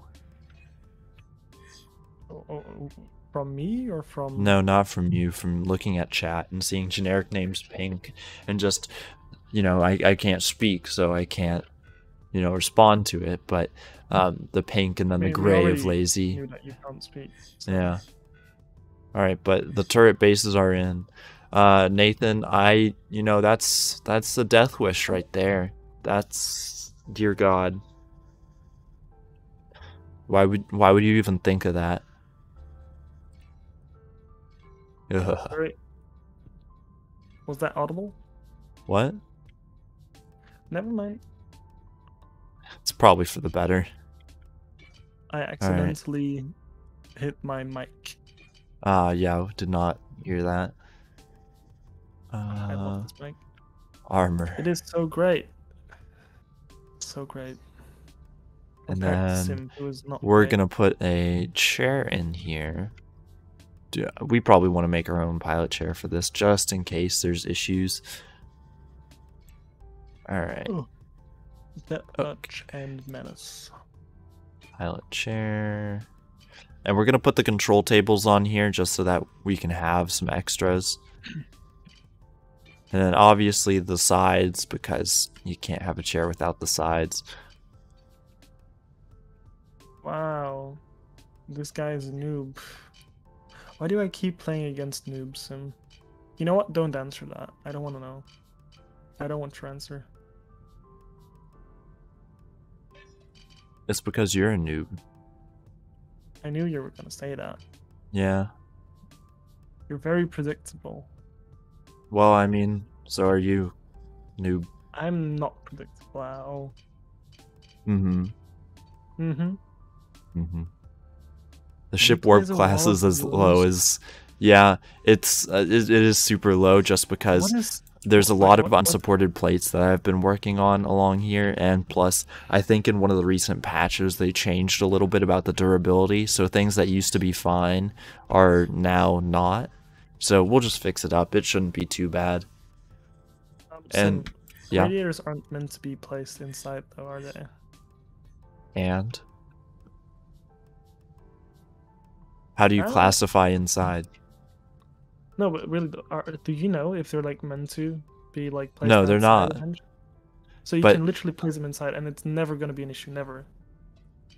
From me or from... No, not from you. From looking at chat and seeing generic names pink and just... You know, I, I can't speak, so I can't, you know, respond to it. But um, the pink and then I mean, the gray of lazy. Knew that you can't speak, so. Yeah. All right, but the turret bases are in. Uh, Nathan, I, you know, that's that's the death wish right there. That's, dear God. Why would why would you even think of that? Ugh. Right. Was that audible? What? Never mind. It's probably for the better. I accidentally right. hit my mic. Ah, uh, yeah, did not hear that. Uh, I love this mic. Armor. It is so great. So great. And then him, not we're going to put a chair in here. We probably want to make our own pilot chair for this, just in case there's issues. All right. Ooh. That Dutch okay. and menace. Pilot chair. And we're going to put the control tables on here just so that we can have some extras. And then obviously the sides, because you can't have a chair without the sides. Wow. This guy's a noob. Why do I keep playing against noobs? And you know what? Don't answer that. I don't want to know. I don't want your answer. It's because you're a noob. I knew you were gonna say that. Yeah. You're very predictable. Well, I mean, so are you, noob. I'm not predictable at all. Mm-hmm. Mm-hmm. Mm-hmm. The ship warp class is as low as... Yeah, it's, uh, it, it is super low just because... What is... There's a lot of unsupported plates that I've been working on along here, and plus, I think in one of the recent patches they changed a little bit about the durability, so things that used to be fine are now not. So we'll just fix it up, it shouldn't be too bad. Um, and, so yeah. Radiators aren't meant to be placed inside though, are they? And? How do you oh. classify inside? No, but really, are, do you know if they're like meant to be like placed? No, they're not. So you but, can literally place them inside, and it's never going to be an issue, never.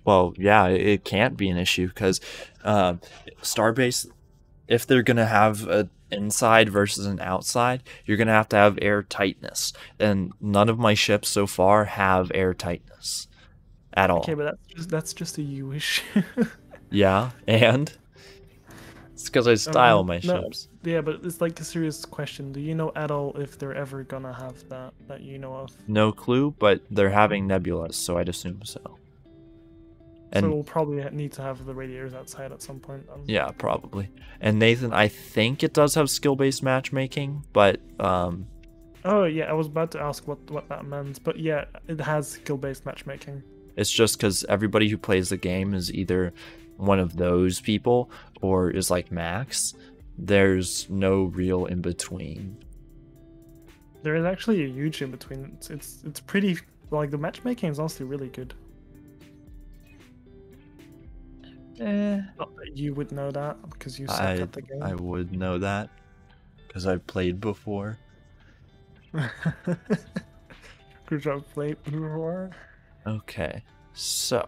Well, yeah, it can't be an issue because uh, Starbase, if they're going to have an inside versus an outside, you're going to have to have air tightness, and none of my ships so far have air tightness at all. Okay, but that's just, that's just a you issue. Yeah, and. It's because I style um, my no, ships. Yeah, but it's like a serious question. Do you know at all if they're ever gonna have that that you know of? No clue, but they're having nebulas, so I'd assume so. And so we'll probably need to have the radiators outside at some point. Then. Yeah, probably. And Nathan, I think it does have skill-based matchmaking, but um. Oh yeah, I was about to ask what what that meant, but yeah, it has skill-based matchmaking. It's just because everybody who plays the game is either one of those people or is like Max. There's no real in between. There is actually a huge in between. It's it's, it's pretty, like, the matchmaking is honestly really good. Eh. Not that you would know that because you suck I, at the game. I would know that because I've played before. Good job, played before. Okay, so.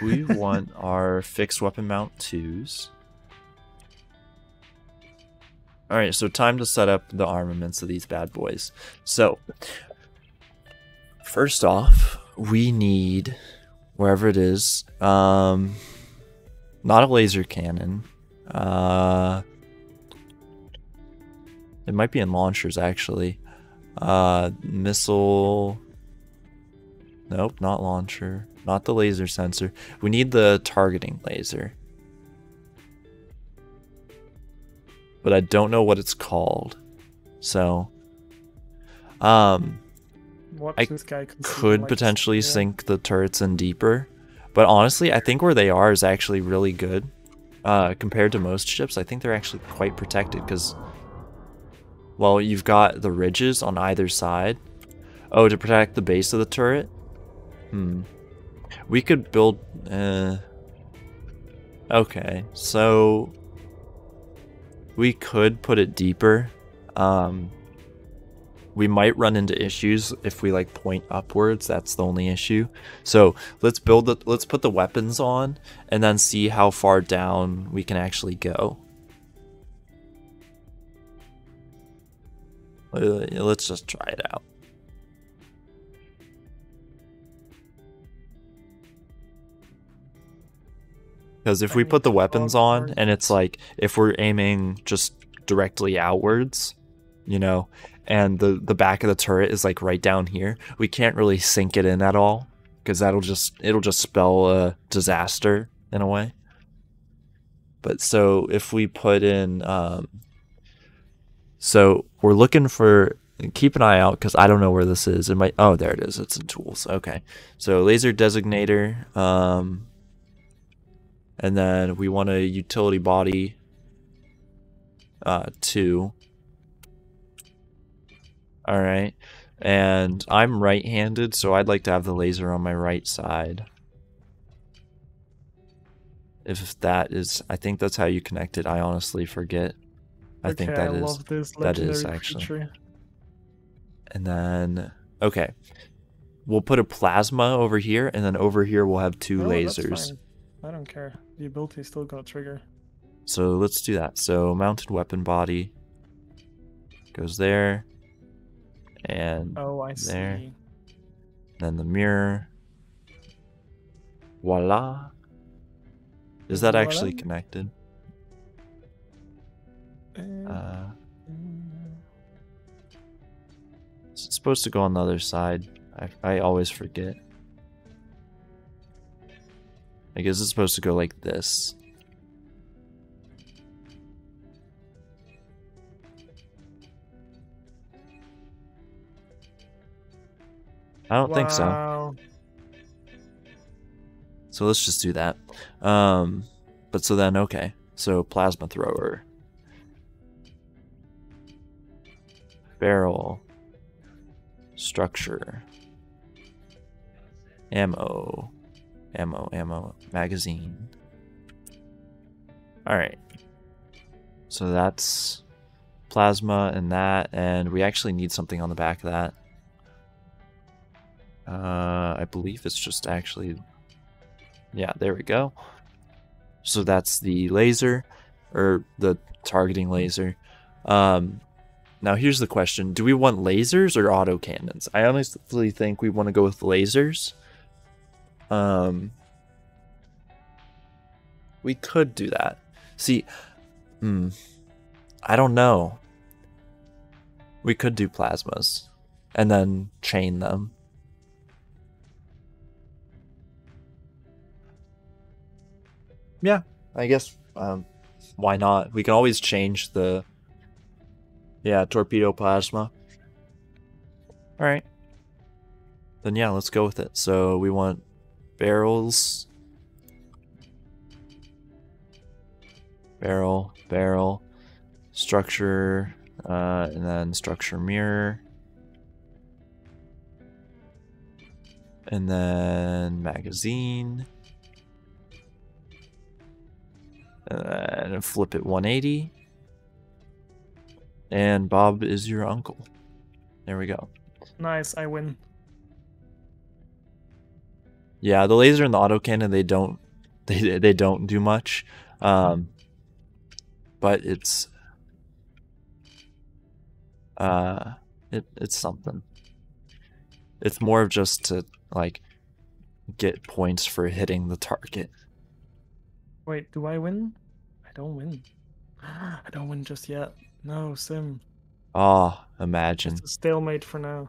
We want our fixed weapon mount twos. Alright, so time to set up the armaments of these bad boys. So, first off, we need, wherever it is, um, not a laser cannon. Uh, it might be in launchers, actually. Uh, missile... Nope, not launcher. Not the laser sensor. We need the targeting laser. But I don't know what it's called. So, um, I could potentially sink the turrets in deeper. But honestly, I think where they are is actually really good. Uh, compared to most ships, I think they're actually quite protected because, well, you've got the ridges on either side. Oh, to protect the base of the turret? Hmm. We could build, uh... okay, so... we could put it deeper. Um, we might run into issues if we like point upwards. That's the only issue. So let's build the, let's put the weapons on and then see how far down we can actually go. Let's just try it out. Because if we put the weapons on and it's like if we're aiming just directly outwards, you know, and the the back of the turret is like right down here, we can't really sink it in at all because that'll just it'll just spell a disaster in a way. But so if we put in um so we're looking for, keep an eye out because I don't know where this is. It might, oh, there it is. It's in tools. Okay. So laser designator, um and then we want a utility body uh, two. All right. And I'm right-handed, so I'd like to have the laser on my right side. If that is, I think that's how you connect it. I honestly forget. I okay, think that I is love this that is actually. Feature. And then okay, we'll put a plasma over here, and then over here we'll have two oh, lasers. I don't care. The ability's still gonna trigger. So let's do that. So mounted weapon body goes there, and oh, I there. see. Then the mirror. Voila. Is that voila. actually connected? Uh, it's supposed to go on the other side. I I always forget. I guess it's supposed to go like this. I don't wow. think so. So let's just do that. Um, but so then, okay. So plasma thrower. Barrel. Structure. Ammo. Ammo, ammo, magazine. Alright. So that's plasma and that, and we actually need something on the back of that. Uh, I believe it's just actually... yeah, there we go. So that's the laser, or the targeting laser. Um, now here's the question. Do we want lasers or autocannons? I honestly think we want to go with lasers. Um, we could do that. See, hmm, I don't know. We could do plasmas and then chain them. Yeah, I guess, um, why not? We can always change the, yeah, torpedo plasma. All right. Then yeah, let's go with it. So we want barrels, barrel, barrel, structure, uh, and then structure mirror, and then magazine, and flip it one eighty, and Bob is your uncle. There we go. Nice, I win. Yeah, the laser and the autocannon, they don't they they don't do much. Um, but it's uh, it, it's something. It's more of just to, like, get points for hitting the target. Wait, do I win? I don't win. I don't win just yet. No, Sim. Oh, imagine. It's a stalemate for now.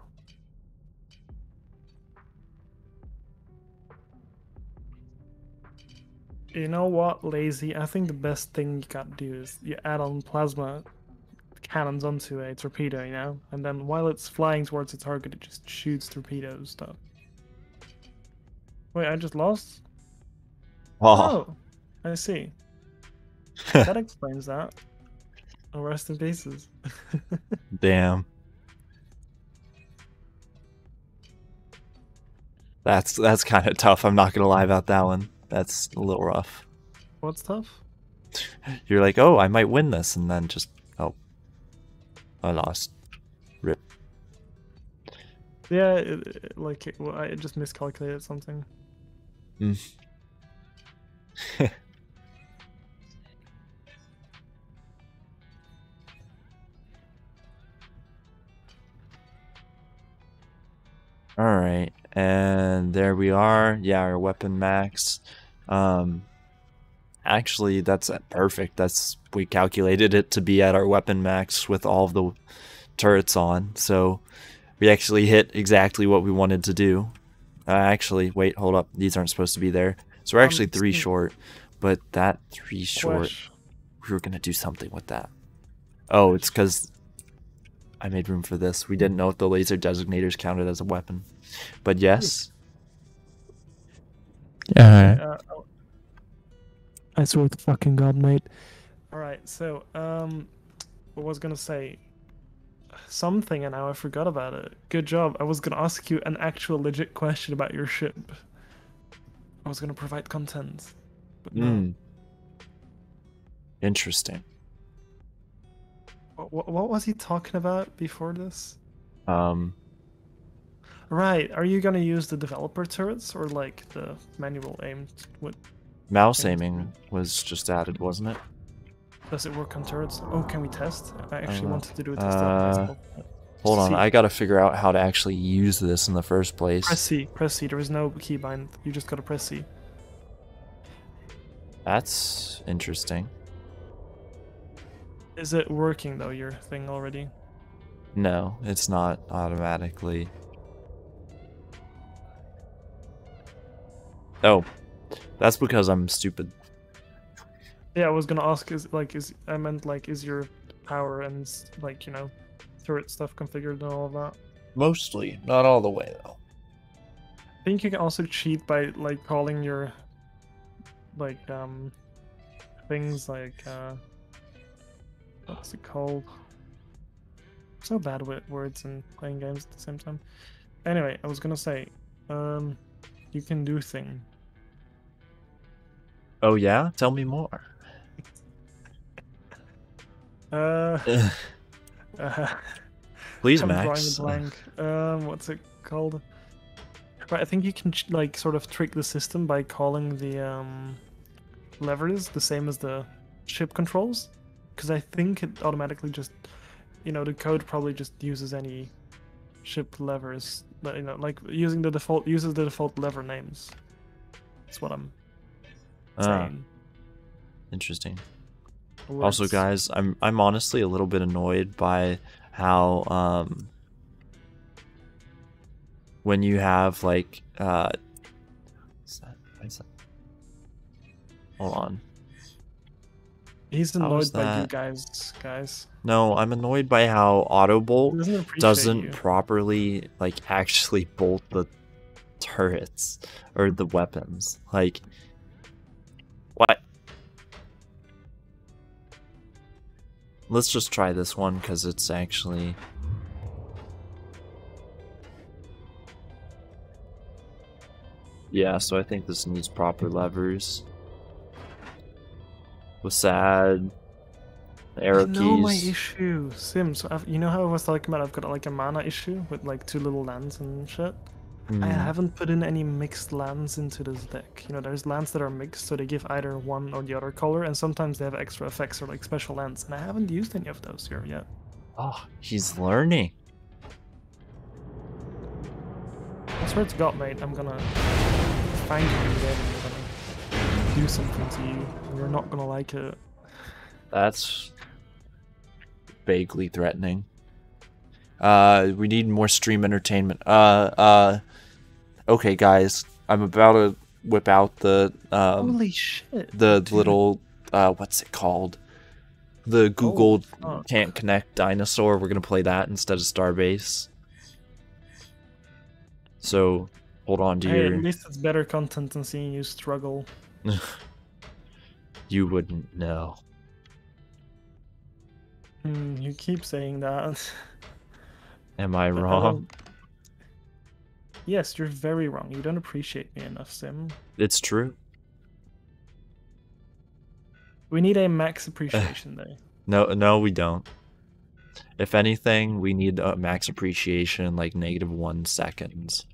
You know what, Lazy? I think the best thing you got to do is you add on plasma cannons onto a torpedo, you know? And then while it's flying towards the target, it just shoots torpedoes stuff. Wait, I just lost? Oh. Oh, I see. That explains that. Oh, rest in pieces. Damn. That's that's kind of tough. I'm not going to lie about that one. That's a little rough. What's tough? You're like, oh, I might win this, and then just, oh, I lost. Rip. Yeah, it, it, like, it, well, I just miscalculated something. Mm. Alright, and there we are. Yeah, our weapon max. Um, actually, that's perfect. That's we calculated it to be at our weapon max with all of the turrets on. So we actually hit exactly what we wanted to do. Uh, actually, wait, hold up. These aren't supposed to be there. So we're actually three short, but that three short, we were going to do something with that. Oh, it's because I made room for this. We didn't know if the laser designators counted as a weapon, but yes. Yeah. Uh, I swear to fucking God, mate. All right. So, um, what was I gonna say? Something, and now I forgot about it. Good job. I was gonna ask you an actual legit question about your ship. I was gonna provide content. But mm. Interesting. What was he talking about before this? Um. Right. Are you gonna use the developer turrets or like the manual aim? What? Mouse aiming was just added, wasn't it? Does it work on turrets? Oh, can we test? I actually uh, wanted to do a test. Uh, hold on, I gotta figure out how to actually use this in the first place. Press C. Press C. There is no keybind. You just gotta press C. That's interesting. Is it working though, your thing already? No, it's not automatically. Oh, that's because I'm stupid. Yeah, I was gonna ask, is like, is I meant like, is your power and like, you know, turret stuff configured and all of that? Mostly, not all the way though. I think you can also cheat by like calling your like um things like. Uh, What's it called? I'm so bad with words and playing games at the same time. Anyway, I was gonna say, um, you can do thing. Oh yeah? Tell me more. uh, uh, Please, I'm Max. Drawing a blank. Um, what's it called? Right, I think you can like sort of trick the system by calling the um levers the same as the ship controls. Because I think it automatically just, you know, the code probably just uses any ship levers, you know, like using the default uses the default lever names. That's what I'm saying. Uh, interesting. Words. Also, guys, I'm I'm honestly a little bit annoyed by how um when you have like uh, what's that? What's that? Hold on. He's annoyed by you guys, guys. No, I'm annoyed by how Autobolt doesn't, doesn't properly, like, actually bolt the turrets or the weapons. Like, what? Let's just try this one because it's actually. Yeah, so I think this needs proper levers. Was sad. Arrow keys. I know my issue, Sim. So I've, you know how I was talking about? I've got like a mana issue with like two little lands and shit. Mm. I haven't put in any mixed lands into this deck. You know, there's lands that are mixed, so they give either one or the other color, and sometimes they have extra effects or like special lands, and I haven't used any of those here yet. Oh, he's learning. That's where it's got, mate. I'm gonna find you again and I'm gonna do something to you, and you're not gonna like it. That's vaguely threatening. Uh, we need more stream entertainment. Uh, uh, okay, guys, I'm about to whip out the um, holy shit, the dude. little uh, what's it called? The Google oh, can't connect dinosaur. We're gonna play that instead of Starbase. So hold on to hey, your. At least it's better content than seeing you struggle. You wouldn't know. Mm, you keep saying that. Am I wrong? Uh, yes, you're very wrong. You don't appreciate me enough, Sim. It's true. We need a Max Appreciation Day. No, no, we don't. If anything, we need a Max Appreciation in like negative one seconds.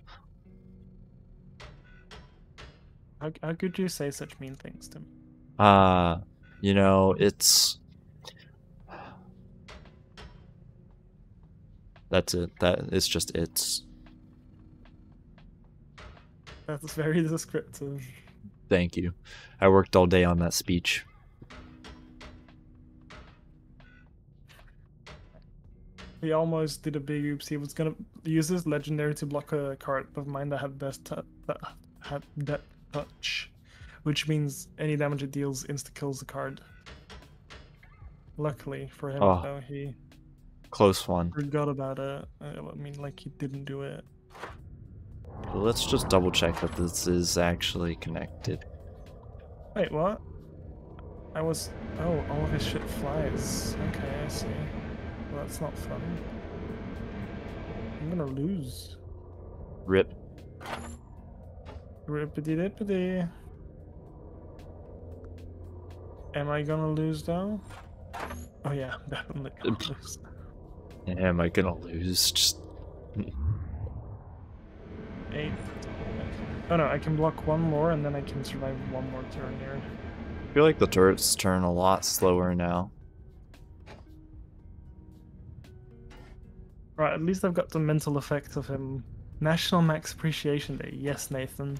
How, how could you say such mean things to me? Uh, you know, it's... That's it. That it's just it's. That's very descriptive. Thank you. I worked all day on that speech. He almost did a big oops. He was gonna use his legendary to block a card of mine that had best that had that touch, which means any damage it deals insta kills the card. Luckily for him, oh. though he. Close one. Forgot about it. I mean, like, he didn't do it. Let's just double check that this is actually connected. Wait, what? I was... Oh, all of his shit flies. Okay, I see. Well, that's not fun. I'm gonna lose. Rip. Rippity-dippity. Am I gonna lose, though? Oh, yeah, definitely gonna lose. Am I gonna lose? Just eight. Oh no, I can block one more and then I can survive one more turn here. I feel like the turrets turn a lot slower now. Right, at least I've got the mental effect of him. National Max Appreciation Day. Yes, Nathan.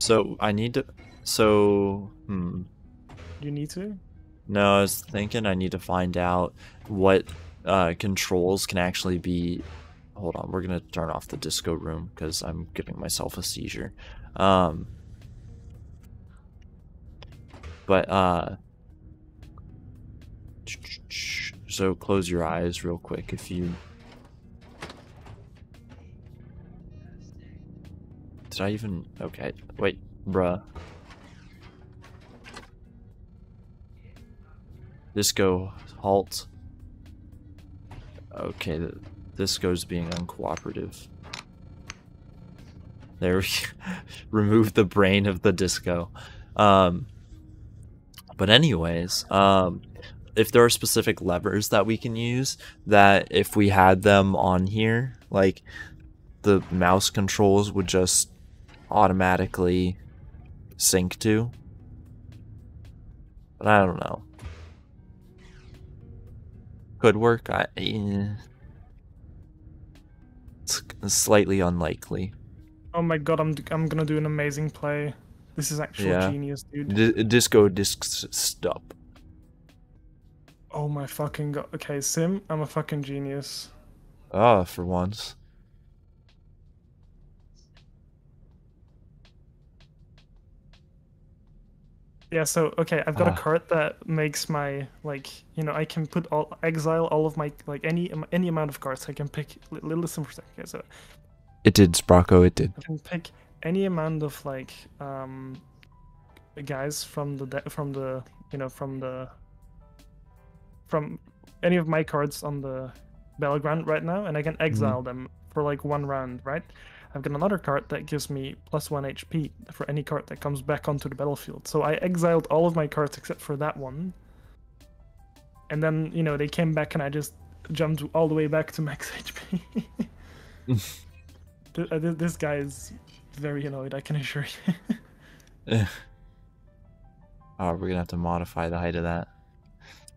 So I need to. So hmm. You need to. No, I was thinking I need to find out what uh, controls can actually be... Hold on, we're going to turn off the disco room because I'm giving myself a seizure. Um, but, uh... So close your eyes real quick if you... Did I even... Okay, wait, bruh. Disco, halt. Okay, the Disco's being uncooperative. There we go. Remove the brain of the Disco. Um, but anyways, um, if there are specific levers that we can use, that if we had them on here, like the mouse controls would just automatically sync to. But I don't know. Could work. I, eh. It's slightly unlikely. Oh my god! I'm I'm gonna do an amazing play. This is actual yeah. genius, dude. D disco discs stop. Oh my fucking god! Okay, Sim, I'm a fucking genius. Ah, oh, for once. Yeah, so, okay, I've got uh, a card that makes my, like, you know, I can put all, exile all of my, like, any any amount of cards. I can pick, listen for a second, okay, so. It did, Sprocko, it did. I can pick any amount of, like, um, guys from the, from the, you know, from the, from any of my cards on the battleground right now, and I can exile mm-hmm. them for, like, one round, right? I've got another card that gives me plus one H P for any card that comes back onto the battlefield. So I exiled all of my cards except for that one. And then, you know, they came back and I just jumped all the way back to max H P. This guy is very annoyed, I can assure you. Oh, we're going to have to modify the height of that.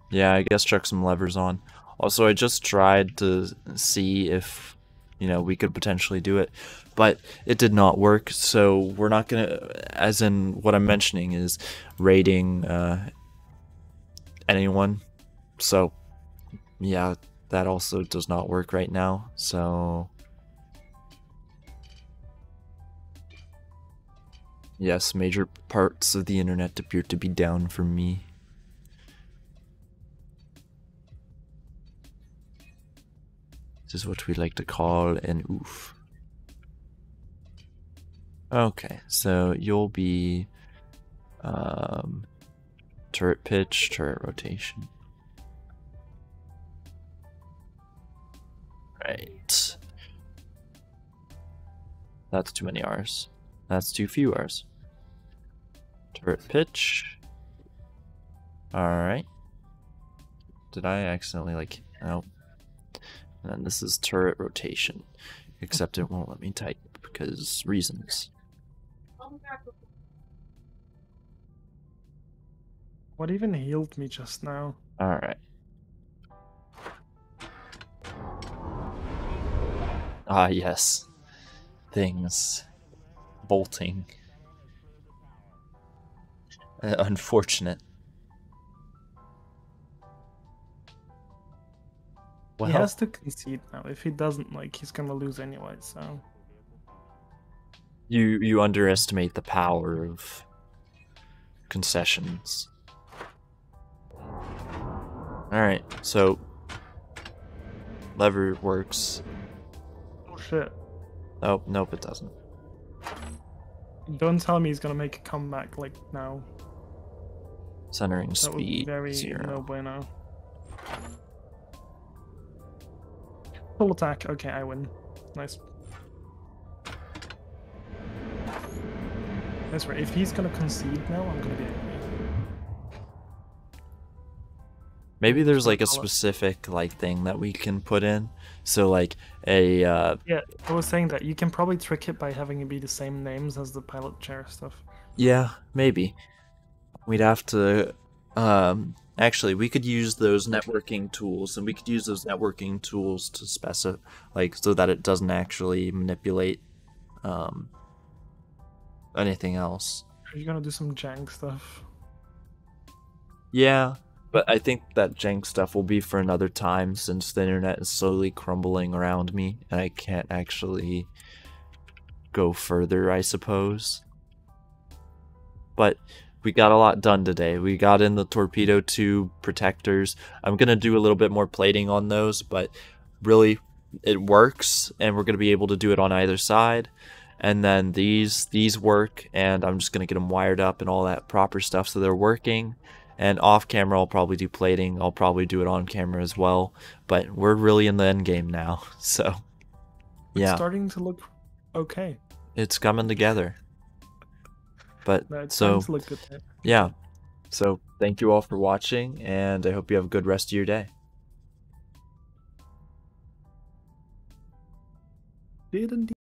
Yeah, I guess chuck some levers on. Also, I just tried to see if, you know, we could potentially do it, but it did not work, so we're not going to, as in what I'm mentioning is raiding uh, anyone. So, yeah, that also does not work right now, so... Yes, major parts of the internet appear to be down for me. This is what we like to call an oof. Okay, so you'll be um, turret pitch, turret rotation. Right. That's too many R's. That's too few R's. Turret pitch. Alright. Did I accidentally, like, oh. And then this is turret rotation. Except it won't let me type because reasons. What even healed me just now? Alright. Ah, yes. Things. Bolting. Uh, unfortunate. Well, he has to concede now. If he doesn't, like, he's gonna lose anyway, so... You, you underestimate the power of concessions. Alright, so... Lever works. Oh, shit. Oh, nope, it doesn't. Don't tell me he's gonna make a comeback, like, now. Centering speed, very zero. No bueno. Full attack. Okay, I win. Nice. That's right. If he's gonna concede now, I'm gonna be angry. Maybe there's like a specific like thing that we can put in. So like a. Uh... Yeah, I was saying that you can probably trick it by having it be the same names as the pilot chair stuff. Yeah, maybe. We'd have to. Um... Actually, we could use those networking tools, and we could use those networking tools to specify, like, so that it doesn't actually manipulate um, anything else. Are you gonna do some jank stuff? Yeah, but I think that jank stuff will be for another time, since the internet is slowly crumbling around me, and I can't actually go further, I suppose. But... we got a lot done today. We got in the torpedo tube protectors. I'm going to do a little bit more plating on those, but really it works, and we're going to be able to do it on either side. And then these these work, and I'm just going to get them wired up and all that proper stuff so they're working. And off camera, I'll probably do plating. I'll probably do it on camera as well, but we're really in the end game now. So, yeah. It's starting to look okay. It's coming together. But no, so, yeah, so thank you all for watching, and I hope you have a good rest of your day. Didn't